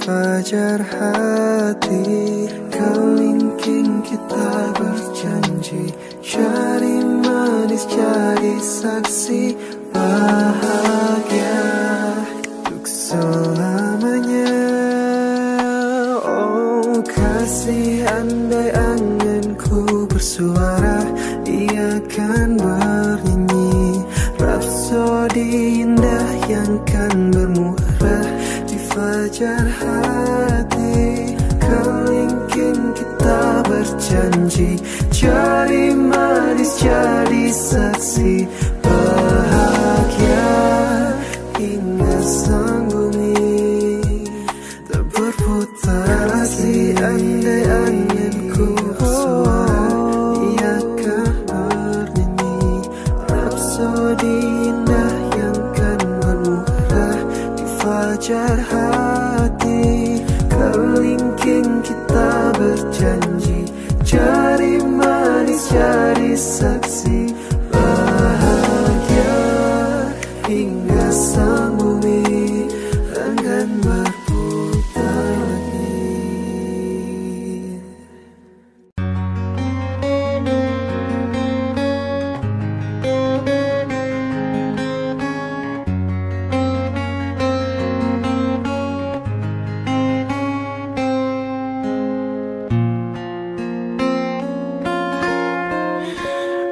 Fajar hati, kelingking kita berjanji, cari manis, cari saksi bahagia untuk selamanya. Oh kasih, andai anganku bersuara, dia akan bernyanyi rapsodi indah yang kan bermuara fajar hati. Kelingking kita berjanji, cari manis, cari saksi bahagia hingga sang bumi tak berputar lagi. Andai anganku bersuara, ia akan berjanji. kita berjanji, cari manis, cari saksi bahagia hingga sang bumi akan berputar lagi.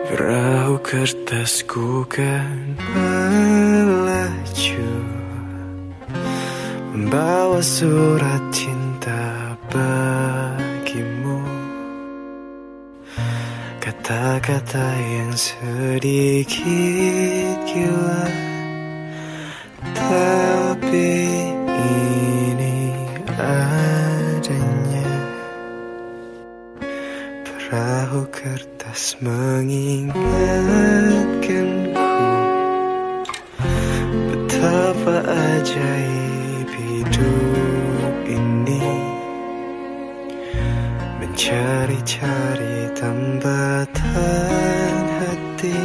Perahu kertasku kan melaju, membawa surat cinta bagimu. Kata-kata yang sedikit gila, tapi ini adanya. Perahu kertas mengingatkanku betapa ajaib hidup ini, mencari-cari tambatan hati.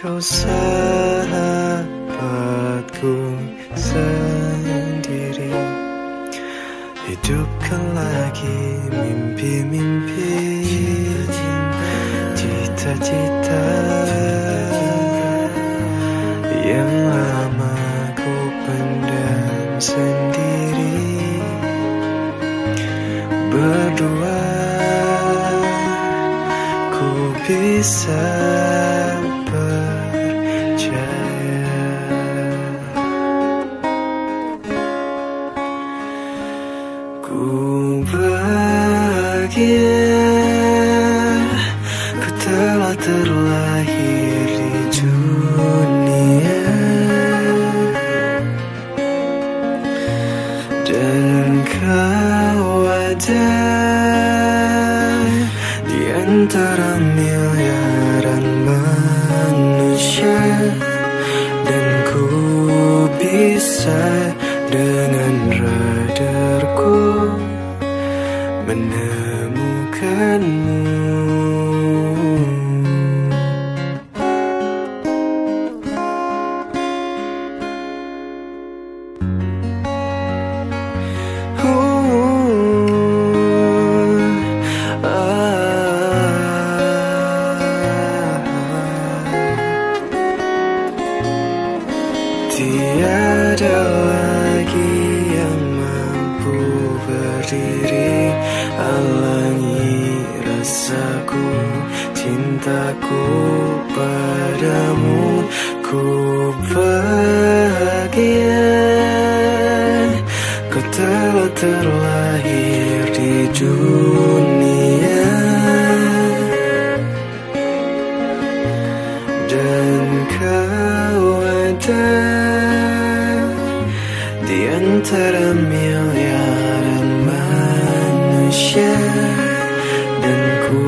Kau sahabatku sendiri, hidupkan lagi mimpi-mimpi, cita-cita yang lama ku pendam sendiri. Berdua ku bisa percaya. Ku bahagia terlahir di dunia, dan kau ada di antara miliaran manusia. Dan ku bisa dengan radarku menemukanmu. Cintaku padamu, ku bahagia kau telah terlahir di dunia, dan kau ada di antara miliaran manusia. Dan ku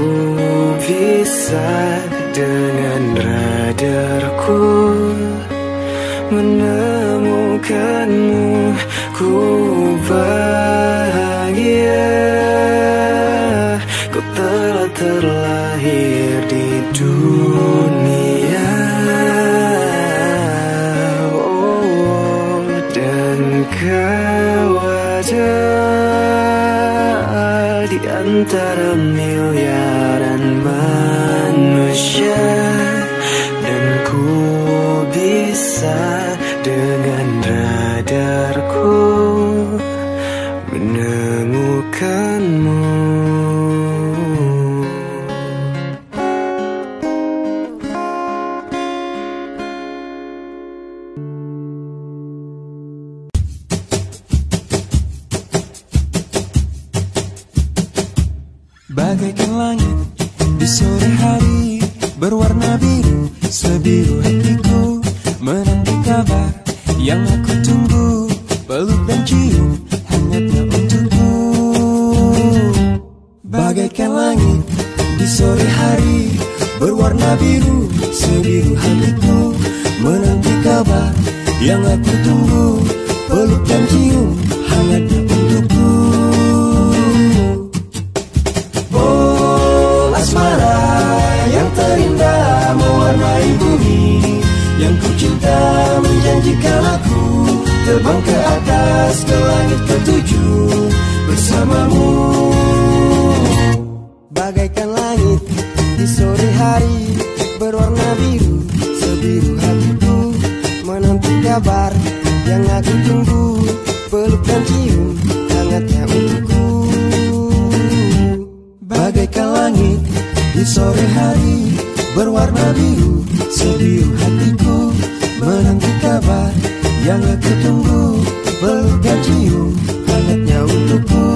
bisa dengan radarku menemukanmu. Ku bahagia kau telah terlahir di dunia, oh, dan kau ada di antara miliaran manusia. Dan ku bisa dengan radarku menemukanmu. Bagaikan langit di sore hari berwarna biru, sebiru hatiku menanti kabar yang aku tunggu. Peluk dan cium hangatnya untukku. Bagaikan langit di sore hari berwarna biru, sebiru hatiku menanti kabar yang aku tunggu. Peluk dan cium hangatnya untukku. terbang ke atas, ke langit ketujuh bersamamu. Bagaikan langit di sore hari berwarna biru, sebiru hatiku menanti kabar yang aku tunggu. Peluk dan cium hangatnya untukku. Bagaikan langit di sore hari berwarna biru, sebiru hatiku menanti kabar yang aku tunggu. Peluk dan cium hangatnya untukku.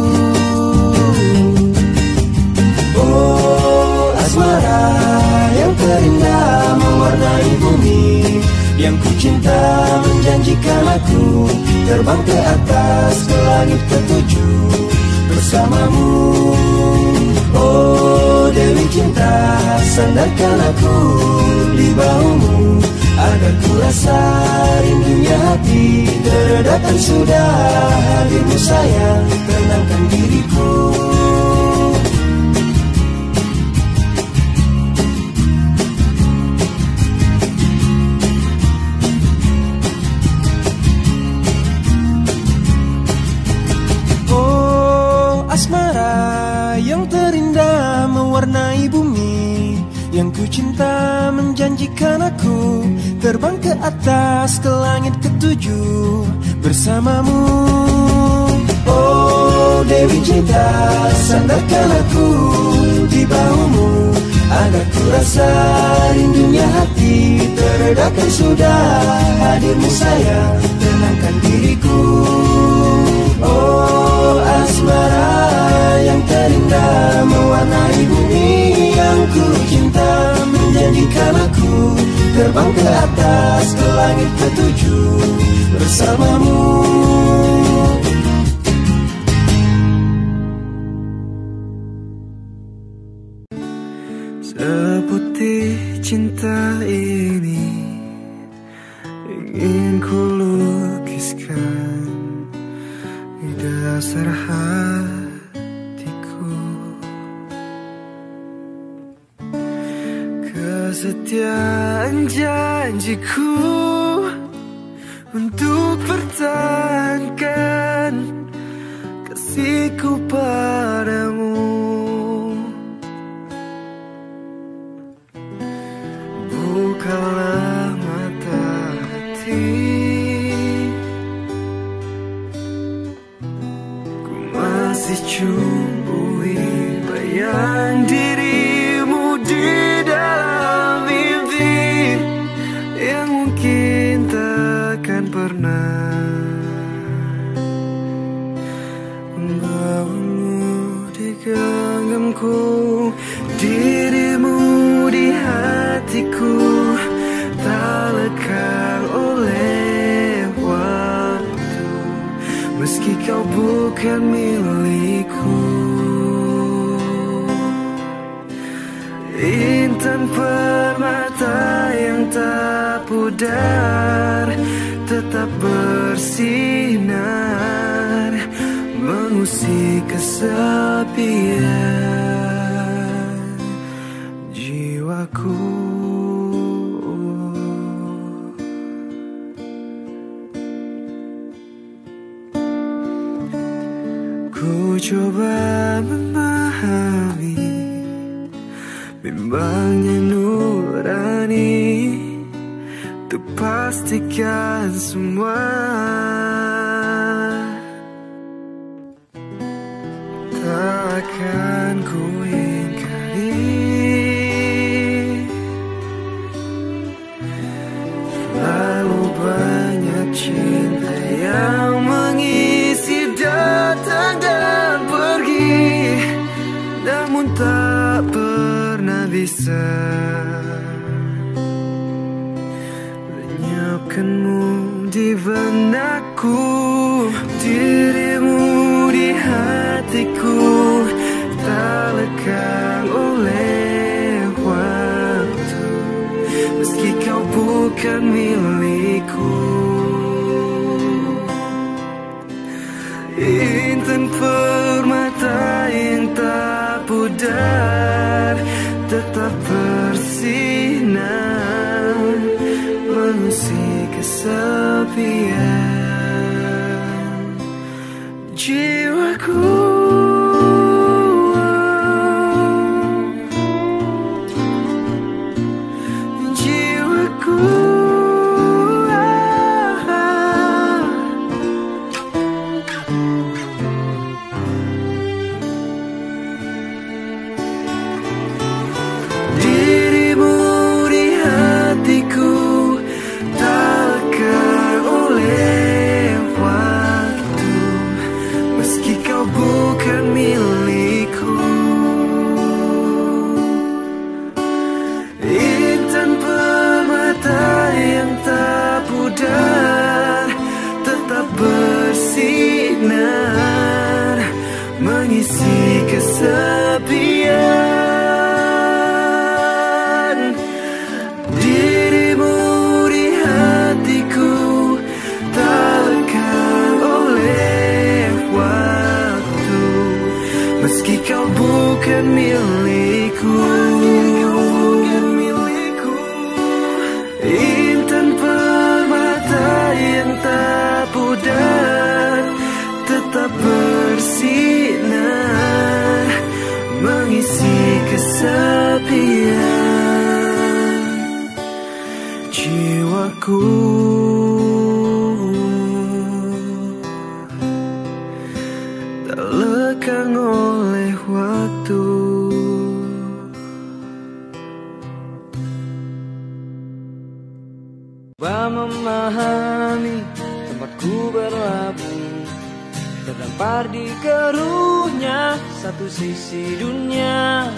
Oh asmara yang terindah mewarnai bumi, yang ku cinta menjanjikan aku terbang ke atas, ke langit ketujuh bersamamu. Oh Dewi cinta, sandarkan aku di bahumu, agar ku rasa rindunya hati teredakan sudah. Hadirmu sayang, tenangkan diriku. Asmara yang terindah mewarnai bumi, yang ku cinta menjanjikan aku terbang ke atas, ke langit ketujuh bersamamu. Oh Dewi cinta, sandarkan aku di bahumu, agar ku rasa rindunya hati teredakan sudah. Hadirmu sayang, tenangkan diriku. Oh asmara yang terindah mewarnai bumi, yang ku cinta menjanjikan aku terbang ke atas, ke langit ketujuh bersamamu. Seputih cinta ini ingin ku lukiskan di dasar hatiku. Kesetiaan janjiku untuk pertahankan kasihku padamu. Bukalah mata hati, ku masih cumbui bayang dirimu di dalam mimpi yang mungkin takkan pernah membawamu di genggamku. Dirimu di hatiku tak lekang oleh waktu, meski kau bukan milikku. Intan permata yang tak pudar tetap bersinar, mengusik kesepian jiwaku. Ku coba memahami bimbangnya nurani, untuk pastikan semua takkan ku ingkari. Lalu banyak cinta yang mengisi datang dan pergi, namun tak pernah bisa lenyapkanmu di benakku. Dirimu di hatiku tak lekang oleh waktu, meski kau bukan milikku. Intan permata yang tak pudar tetap bersinar, mengusik kesepian jiwaku. Mengisi kesepian, dirimu di hatiku takkan oleh waktu, meski kau bukan milikku. Intan permata yang tak pudar tetap bersih, mengisi kesepian jiwaku, tak lekang oleh waktu. Coba memahami tempatku berlabuh, terdampar di keruhnya satu sisi dunia.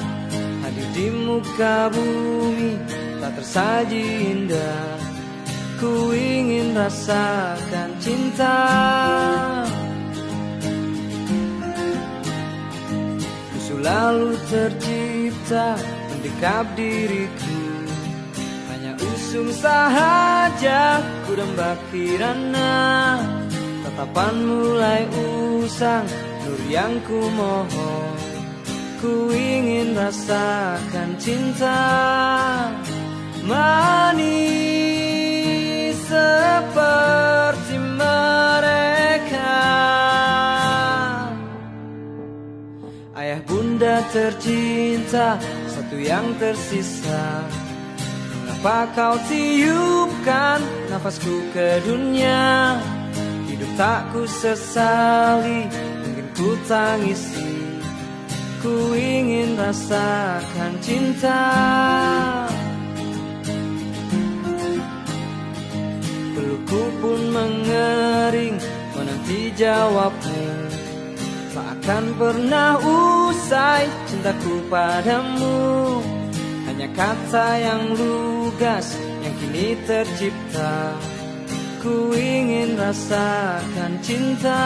Hadir di muka bumi tak tersaji indah. Ku ingin rasakan cinta, ku selalu tercipta mendekap diriku. Hanya usum sahaja ku dembak kirana, tatapan mulai usang nur yang ku mohon. Ku ingin rasakan cinta manis seperti mereka. Ayah bunda tercinta, satu yang tersisa. Mengapa kau tiupkan nafasku ke dunia? Hidup tak ku sesali, mungkin ku tangisi. Ku ingin rasakan cinta, pelukku pun mengering menanti jawabmu. Takkan pernah usai cintaku padamu, hanya kata yang lugas yang kini tercipta. Ku ingin rasakan cinta,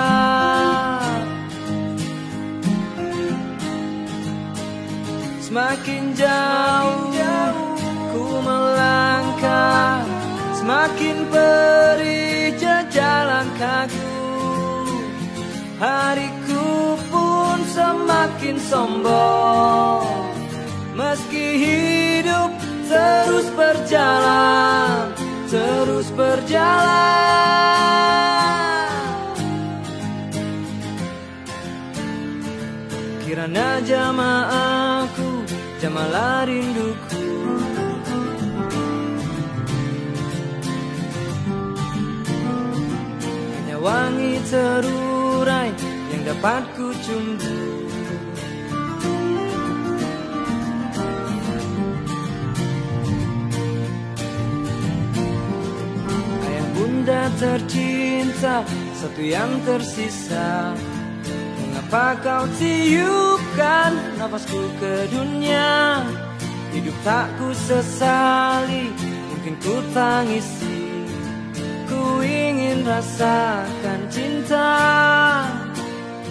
semakin jauh ku melangkah, semakin perih jejak langkahku. Hariku pun semakin sombong, meski hidup terus berjalan, terus berjalan. Kirana jamaahku, jamalah rinduku. Hanya wangi terurai yang dapat ku cumbu. Bunda tercinta, satu yang tersisa. Mengapa kau tiupkan nafasku ke dunia? Hidup tak ku sesali, mungkin ku tangisi. Ku ingin rasakan cinta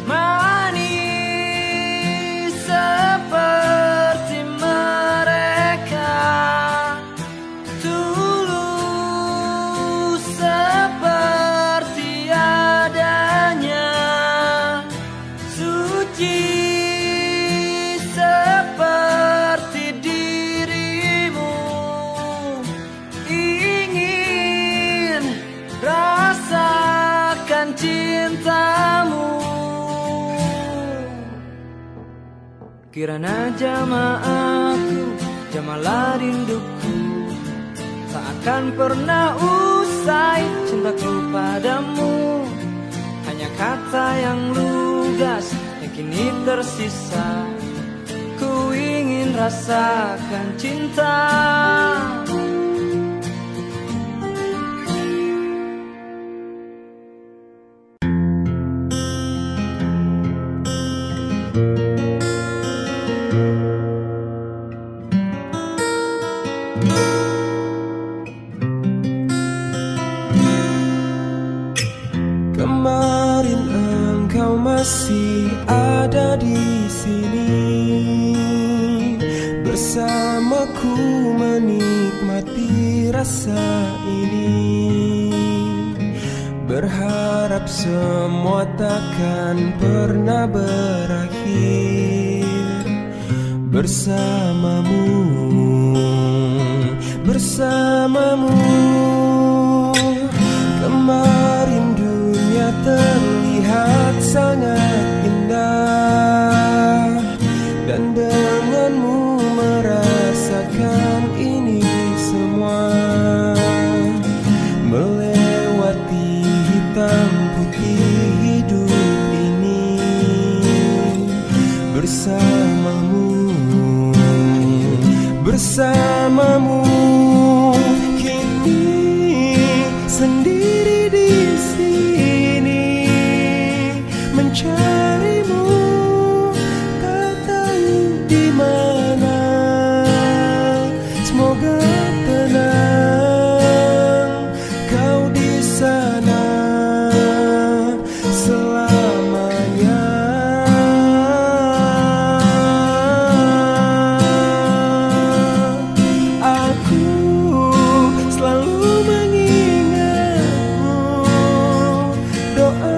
manis seperti mereka. Cintamu Kirana jamaahku, jamalah rinduku, tak akan pernah usai cintaku padamu. Hanya kata yang lugas yang kini tersisa. Ku ingin rasakan cinta. Masih ada di sini bersamaku menikmati rasa ini. Berharap semua takkan pernah berakhir bersamamu, bersamamu. Kemarin dunia terlihat sangat indah, dan denganmu merasakan ini semua. Melewati hitam putih hidup ini bersamamu, bersamamu. Kini sendiri di sini mencarimu, tak tahu di mana. Semoga tenang kau di sana selamanya. Aku selalu mengingatmu, doa.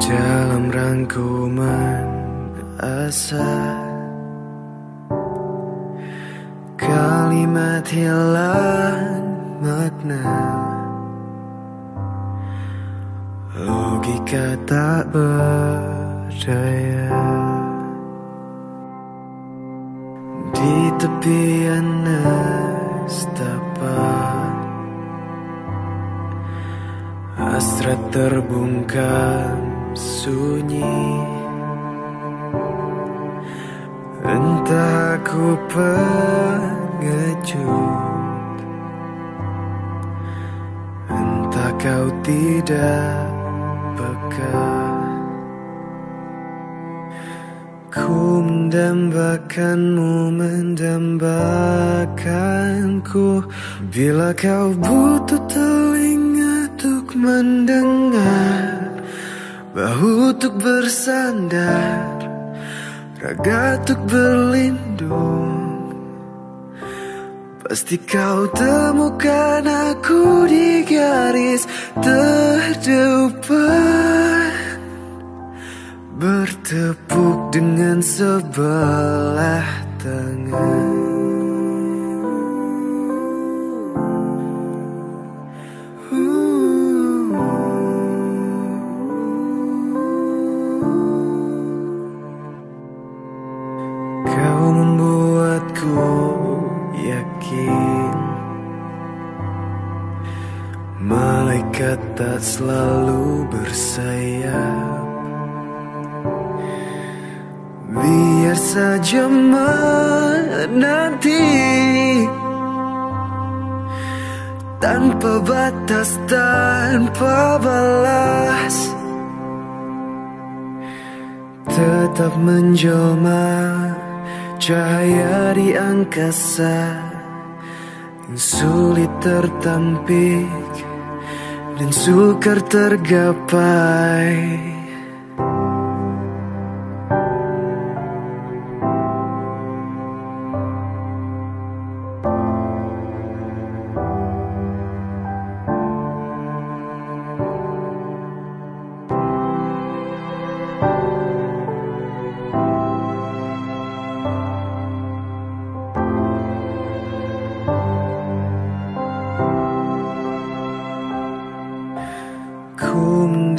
Dalam rangkuman asa, kalimat hilang makna, logika tak berdaya. Di tepian nestapa Hasrat terbungkam sunyi. Entah aku pengecut, entah kau tidak peka. Ku mendambakanmu, mendambakanku. Bila kau butuh telinga untuk mendengar, bahu untuk bersandar, raga untuk berlindung, pasti kau temukan aku di garis terdepan. Bertepuk dengan sebelah tangan, uh, kau membuatku yakin malaikat tak selalu bersayap. Biar saja menanti tanpa batas, tanpa balas, tetap menjelma cahaya di angkasa yang sulit tertampik dan sukar tergapai.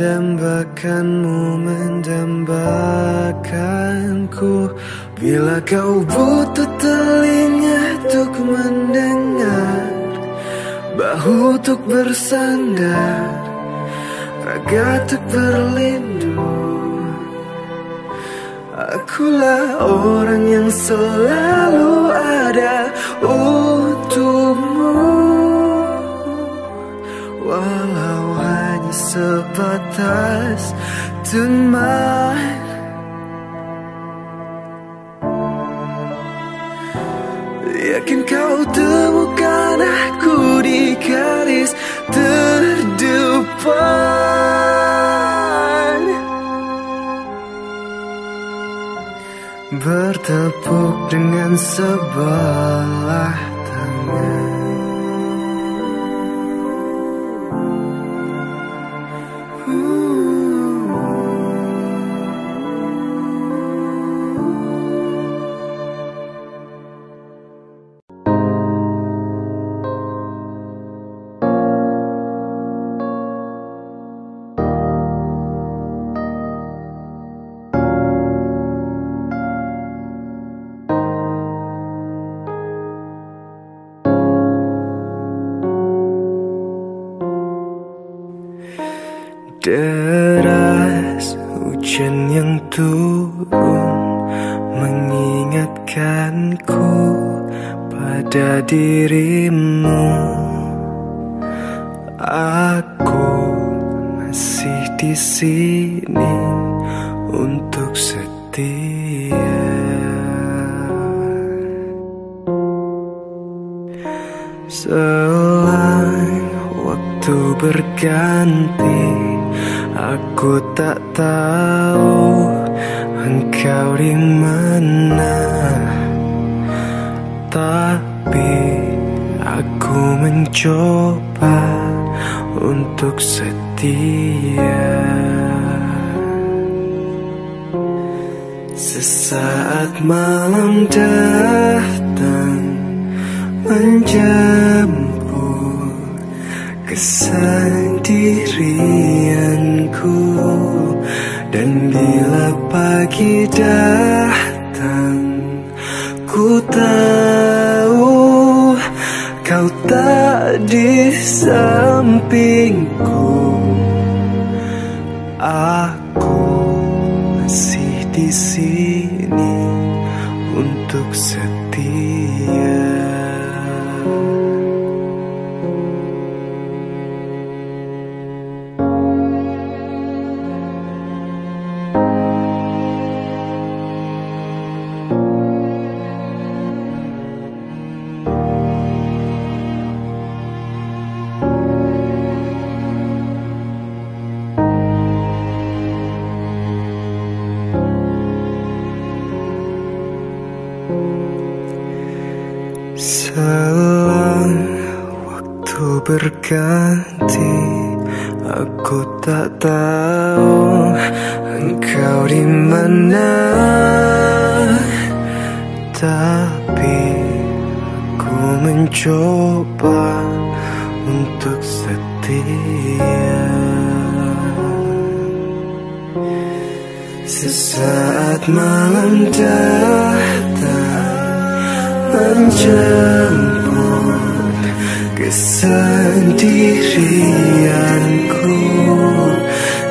Mendambakanmu, mendambakanku. Bila kau butuh telinga untuk mendengar, bahu untuk bersandar, raga untuk berlindung, akulah orang yang selalu ada untukmu. Walau hanya sebatas teman, yakin kau temukan aku di garis terdepan. Bertepuk dengan sebelah tangan, deras hujan yang turun mengingatkanku pada dirimu. Aku masih di sini untuk setia. Selang waktu berganti, aku tak tahu engkau di mana, tapi aku mencoba untuk setia. Sesaat malam datang menjemput kesendirianku, dan bila pagi datang, ku tahu kau tak di sampingku. aku masih di sini untuk setia. Selang waktu berganti, aku tak tahu engkau di mana, tapi aku mencoba untuk setia. Sesaat malam datang menjemput kesendirianku,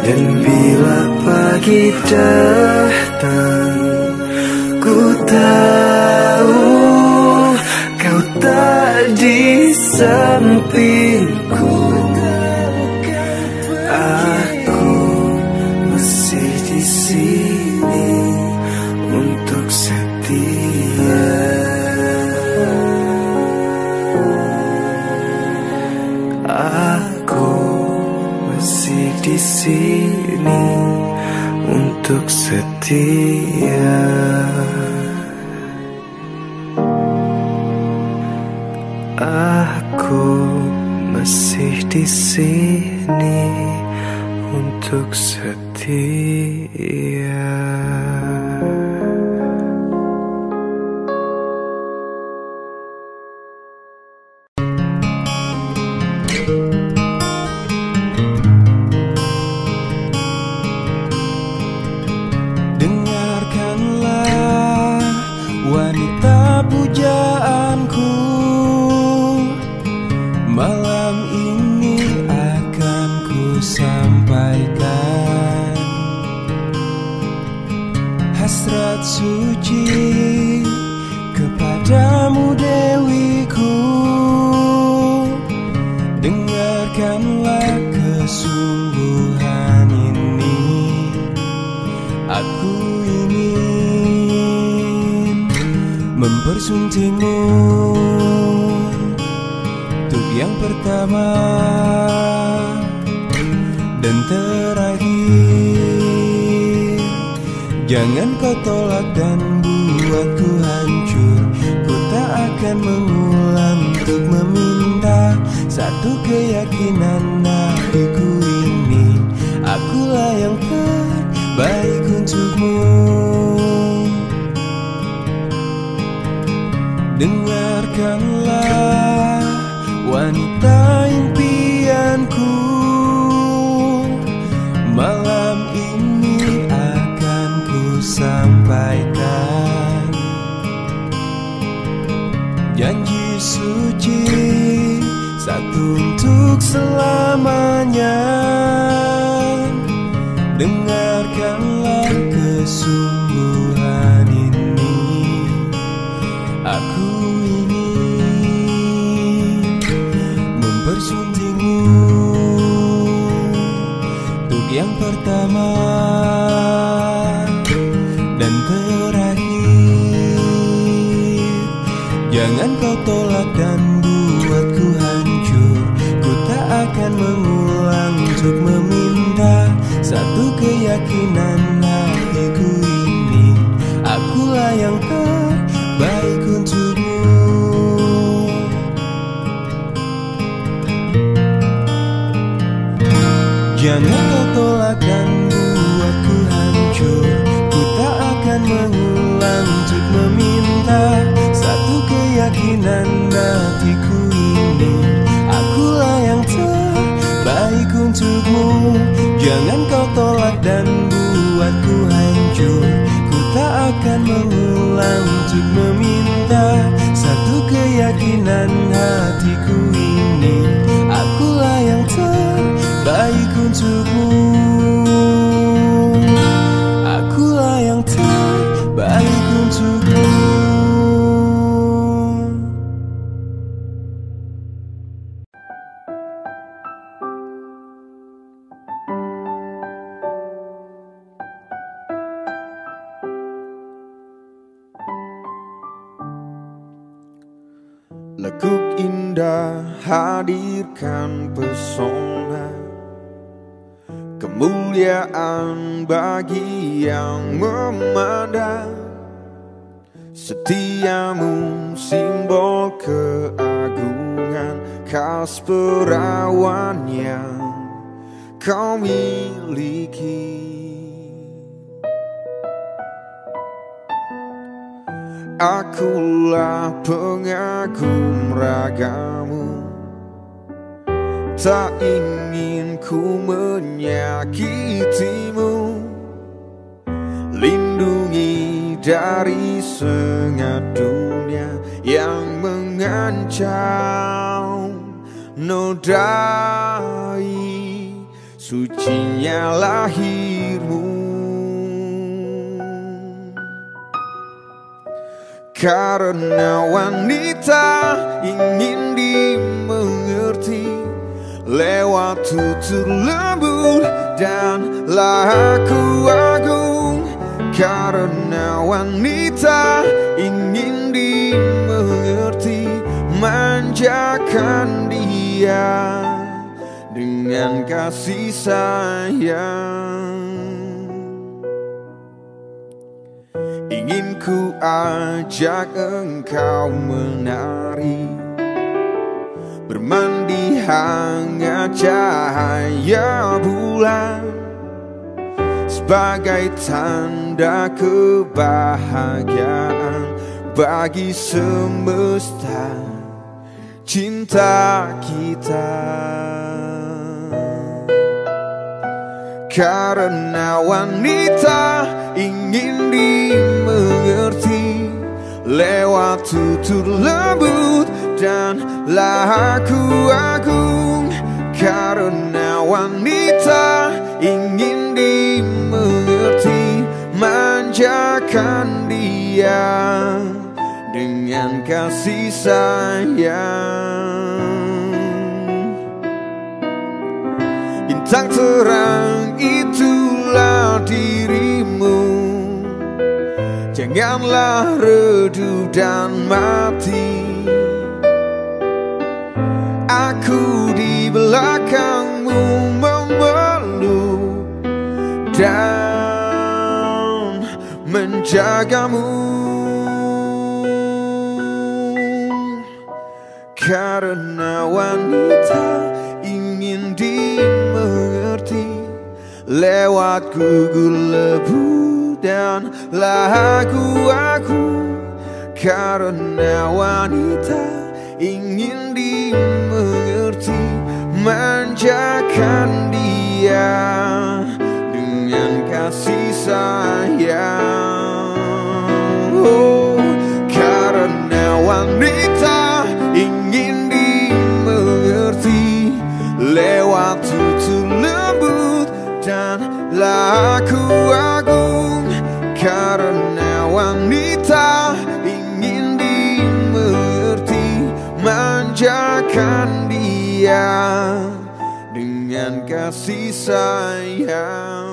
dan bila pagi datang, ku tahu kau tak di sampingku. Aku masih di sini untuk setia. Aku masih di sini untuk setia. Aku masih di sini untuk setia. Suntimu untuk yang pertama dan terakhir. Jangan kau tolak dan buatku hancur. Ku tak akan mengulang untuk meminta satu keyakinan hatiku ini. Akulah yang terbaik untukmu. Dengarkanlah wanita impianku, malam ini akan ku sampaikan janji suci satu untuk selamanya. Dengarkanlah kesungguhan ini. Aku yang pertama dan terakhir. Jangan kau tolak dan buatku hancur. Ku tak akan mengulang untuk meminta satu keyakinan hatiku ini. Akulah yang terbaik untukmu. Jangan kau tolak dan buatku hancur. Ku tak akan mengulang untuk meminta satu keyakinan hatiku ini. Akulah yang terbaik untukmu. Jangan kau tolak dan buatku hancur. Ku tak akan mengulang untuk meminta satu keyakinan hatiku ini. Akulah yang terbaik baik untukmu. indah hadirkan pesona kemuliaan bagi yang memandang. Setiamu simbol keagungan khas perawan yang kau miliki. Akulah pengagum ragamu, tak ingin ku menyakitimu. Lindungi dari sengat dunia yang mengancam, nodai sucinya lahirmu. Karena wanita ingin dimengerti lewat tutur lembut dan laku agung. Karena wanita ingin dimengerti, manjakan dia dengan kasih sayang. Ingin ku ajak engkau menari, bermandi hangat cahaya bulan, sebagai tanda kebahagiaan bagi semesta cinta kita. Karena wanita ingin dimengerti lewat tutur lembut dan laku agung. Karena wanita ingin dimengerti, manjakan dia dengan kasih sayang. Bintang terang itulah dirimu, janganlah redup dan mati. Aku di belakangmu memeluk dan menjagamu. Karena wanita ingin dimengerti lewat gugur lebu dan lagu aku. Karena wanita ingin dimengerti, manjakan dia dengan kasih sayang. Oh, karena wanita ingin dimengerti lewat tutur lembut dan laku agung. Karena wanita ingin dimengerti, manjakan dia dengan kasih sayang.